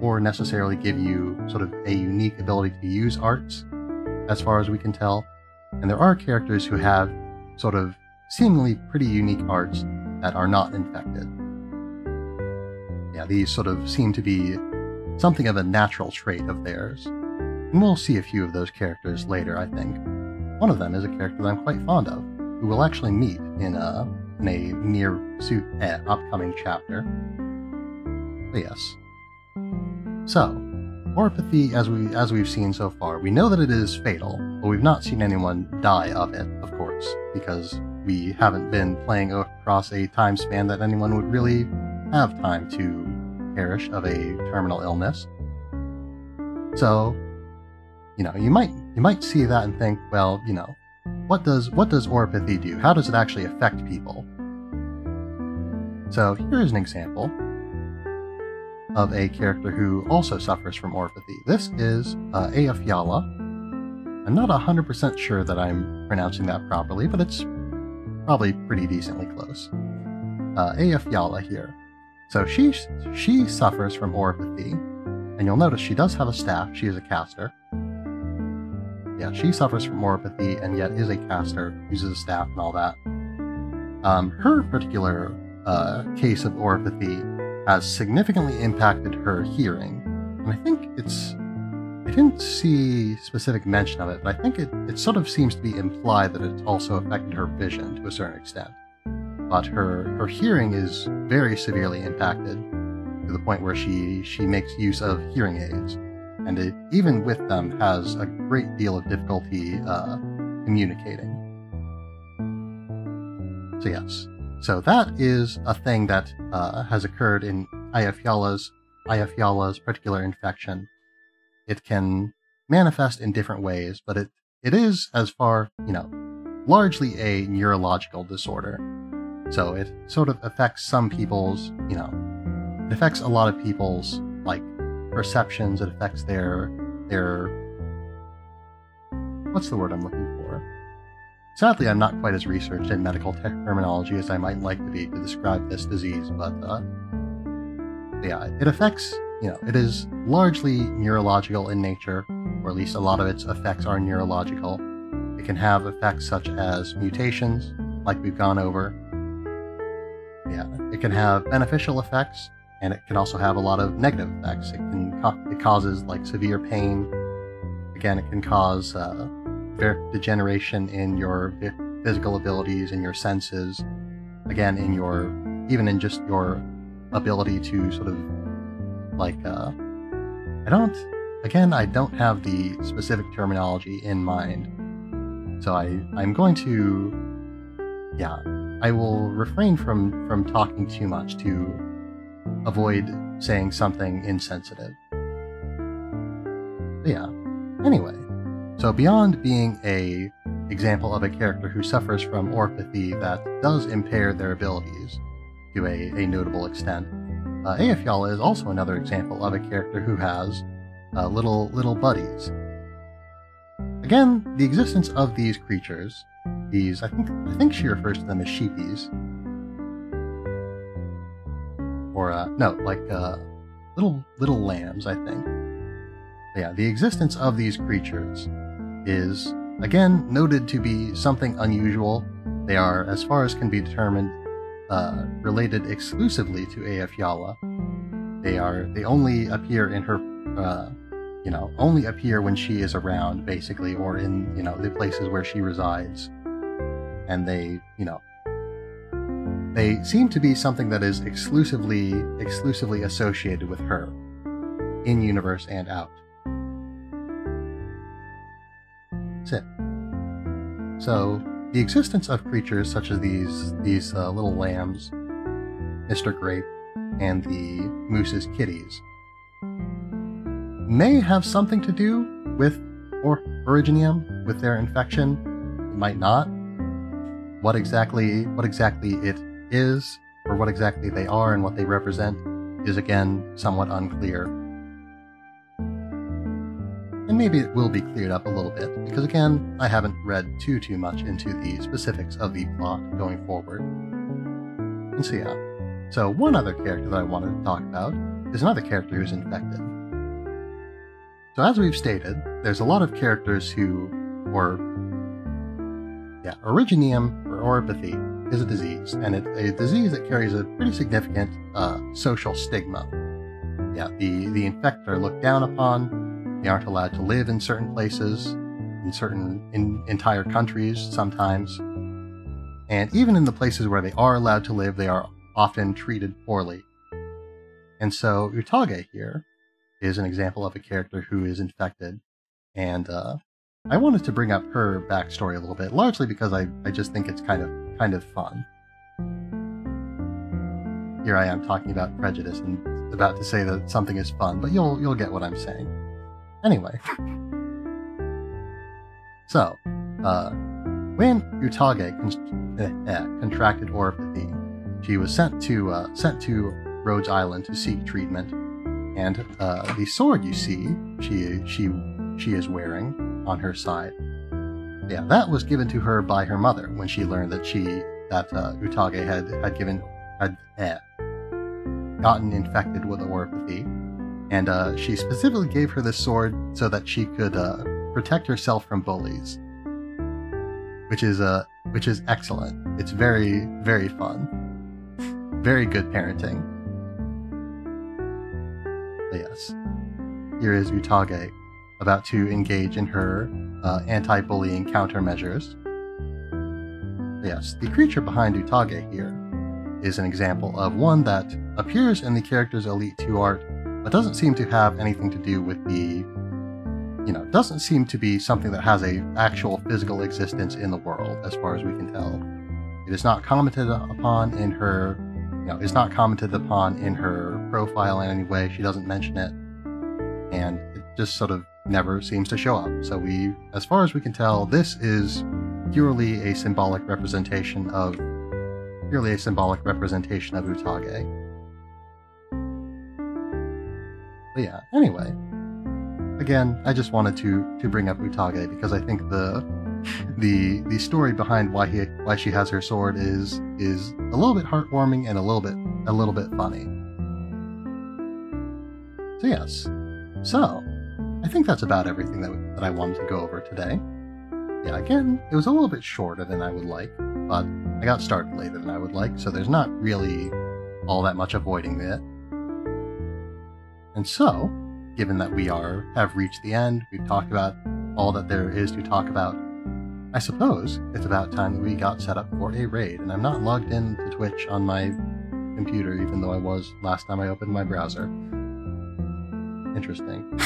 or necessarily give you sort of a unique ability to use arts, as far as we can tell. And there are characters who have sort of seemingly pretty unique arts that are not infected. Yeah, these sort of seem to be something of a natural trait of theirs. And we'll see a few of those characters later, I think. One of them is a character that I'm quite fond of, who we'll actually meet in a upcoming chapter. But yes. So, Oripathy, as we've seen so far, we know that it is fatal, but we've not seen anyone die of it, of course, because we haven't been playing across a time span that anyone would really have time to perish of a terminal illness. So, you might see that and think, well, what does Oripathy do? How does it actually affect people? So, here is an example of a character who also suffers from Oripathy. This is Eyjafjalla. I'm not 100% sure that I'm pronouncing that properly, but it's probably pretty decently close. Eyjafjalla here. So she suffers from Oripathy, and you'll notice she does have a staff. She is a caster. Yeah, she suffers from Oripathy and yet is a caster, uses a staff and all that. Her particular case of Oripathy has significantly impacted her hearing, and I think I didn't see specific mention of it, but I think it sort of seems to be implied that it's also affected her vision to a certain extent. But her hearing is very severely impacted, to the point where she makes use of hearing aids, and even with them has a great deal of difficulty communicating. So yes. So that is a thing that has occurred in Eyjafjalla's particular infection. It can manifest in different ways, but it is, as far, largely a neurological disorder. So it sort of affects some people's, it affects a lot of people's, perceptions. It affects their, what's the word I'm looking for? Sadly, I'm not quite as researched in medical terminology as I might like to be to describe this disease, but yeah, it affects, it is largely neurological in nature, or at least a lot of its effects are neurological. It can have effects such as mutations, like we've gone over. Yeah, it can have beneficial effects, and it can also have a lot of negative effects. It causes like severe pain. Again, it can cause degeneration in your physical abilities, in your senses. Again, in your even in just your ability to sort of like I don't have the specific terminology in mind. So I'm going to, I will refrain from talking too much to avoid saying something insensitive. But yeah. Anyway, so beyond being a example of a character who suffers from Oripathy that does impair their abilities to a notable extent, Eyjafjalla is also another example of a character who has little buddies. Again, the existence of these creatures, these I think she refers to them as sheepies, or little lambs, I think. But yeah, the existence of these creatures is again noted to be something unusual. They are, as far as can be determined, related exclusively to Eyjafjalla. They only appear in her. Only appear when she is around, basically, or in, the places where she resides. And they seem to be something that is exclusively associated with her, in universe and out. That's it. So, the existence of creatures such as these little lambs, Mr. Grape, and the Moose's kitties, may have something to do with Originium, with their infection. It might not. What exactly it is, or what exactly they are and what they represent, is again somewhat unclear. And maybe it will be cleared up a little bit, because again, I haven't read too much into the specifics of the plot going forward. And so yeah. So one other character that I wanted to talk about is another character who's infected. So as we've stated, there's a lot of characters who were... Originium, or Oripathy, is a disease, and it's a disease that carries a pretty significant social stigma. Yeah, the infected are looked down upon, they aren't allowed to live in certain places, in entire countries sometimes, and even in the places where they are allowed to live, they are often treated poorly. And so Utage here is an example of a character who is infected, and I wanted to bring up her backstory a little bit, largely because I just think it's kind of fun. Here I am talking about prejudice and about to say that something is fun, but you'll get what I'm saying. Anyway, so when Utage contracted Oripathy, she was sent to Rhodes Island to seek treatment. And the sword you see she is wearing on her side, that was given to her by her mother when she learned that Utage had gotten infected with Oripathy, and she specifically gave her this sword so that she could protect herself from bullies, which is excellent. It's very, very fun, very good parenting. Yes, here is Utage about to engage in her anti-bullying countermeasures. Yes, the creature behind Utage here is an example of one that appears in the character's Elite 2 art, but doesn't seem to have anything to do with the... doesn't seem to be something that has a actual physical existence in the world, as far as we can tell. It is not commented upon in her... it's not commented upon in her profile in any way. She doesn't mention it, and it just sort of never seems to show up. So we, as far as we can tell, this is purely a symbolic representation of Utage. But yeah, anyway, again, I just wanted to bring up Utage because I think the story behind why she has her sword is a little bit heartwarming and a little bit funny. So yes, I think that's about everything that I wanted to go over today. Yeah, again, it was a little bit shorter than I would like, but I got started later than I would like, so there's not really all that much avoiding it. And so, given that we have reached the end, we've talked about all that there is to talk about, I suppose it's about time that we got set up for a raid. And I'm not logged in to Twitch on my computer, even though I was last time I opened my browser. Interesting.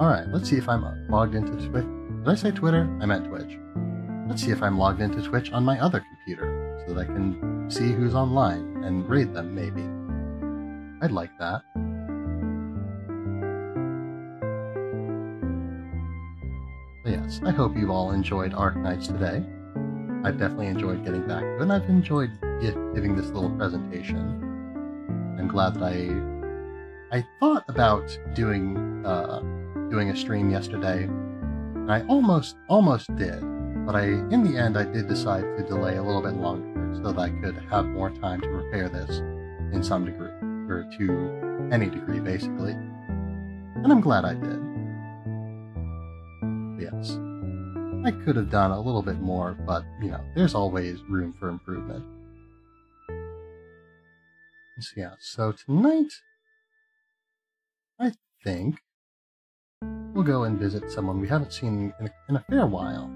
Alright, let's see if I'm logged into Twitch. Did I say Twitter? I meant Twitch. Let's see if I'm logged into Twitch on my other computer, so that I can see who's online and raid them, maybe. I'd like that. But yes, I hope you've all enjoyed Arknights today. I've definitely enjoyed getting back to it, and I've enjoyed giving this little presentation. I'm glad that I thought about doing a stream yesterday, and I almost did, but in the end, I did decide to delay a little bit longer so that I could have more time to prepare this in some degree, or to any degree, basically. And I'm glad I did. Yes, I could have done a little bit more, but, you know, there's always room for improvement. So, yeah, so tonight, I think we'll go and visit someone we haven't seen in a fair while.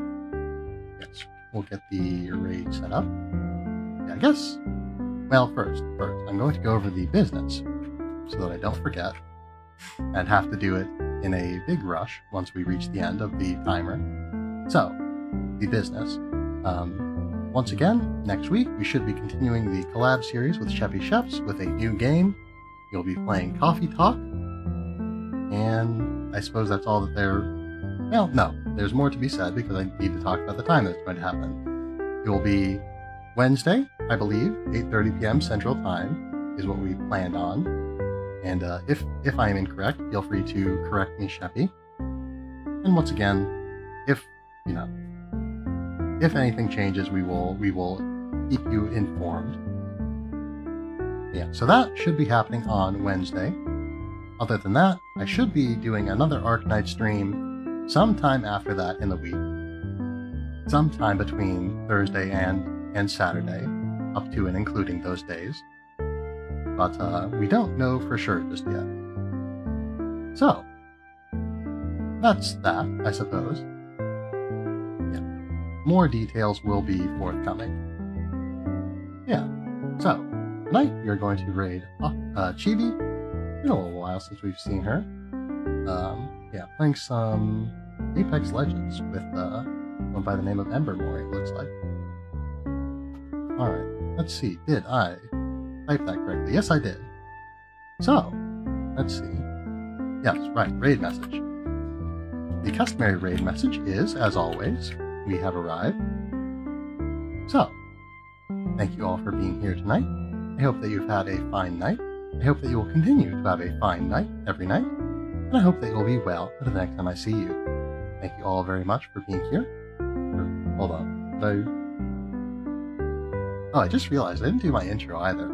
Yes, we'll get the raid set up. Yeah, I guess. Well, first, I'm going to go over the business so that I don't forget and have to do it in a big rush once we reach the end of the timer. So, the business. Once again, next week we should be continuing the collab series with Sheppy Chefs with a new game. You'll be playing Coffee Talk, and I suppose that's all that well, no, there's more to be said because I need to talk about the time that's going to happen. It will be Wednesday, I believe, 8:30 p.m. Central Time is what we planned on. And if I am incorrect, feel free to correct me, Sheppy. And once again, if anything changes, we will keep you informed. Yeah, so that should be happening on Wednesday. Other than that, I should be doing another Arknight stream sometime after that in the week. Sometime between Thursday and Saturday, up to and including those days. But we don't know for sure just yet. So, that's that, I suppose. Yeah. More details will be forthcoming. Yeah. So, tonight we are going to raid Chibi. It's been a little while since we've seen her. Yeah, playing some Apex Legends with one by the name of Embermori, it looks like. Alright, let's see. Did I type that correctly? Yes, I did. So, let's see. Yes, right, raid message. The customary raid message is, as always, we have arrived. So, thank you all for being here tonight. I hope that you've had a fine night. I hope that you will continue to have a fine night every night. And I hope that you'll be well for the next time I see you. Thank you all very much for being here. Hold on. Oh, I just realized I didn't do my intro either.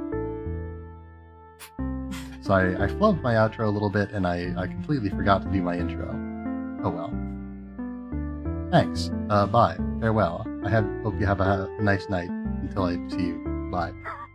So I flubbed my outro a little bit, and I completely forgot to do my intro. Oh well. Thanks. Bye. Farewell. I hope you have a nice night until I see you. Bye.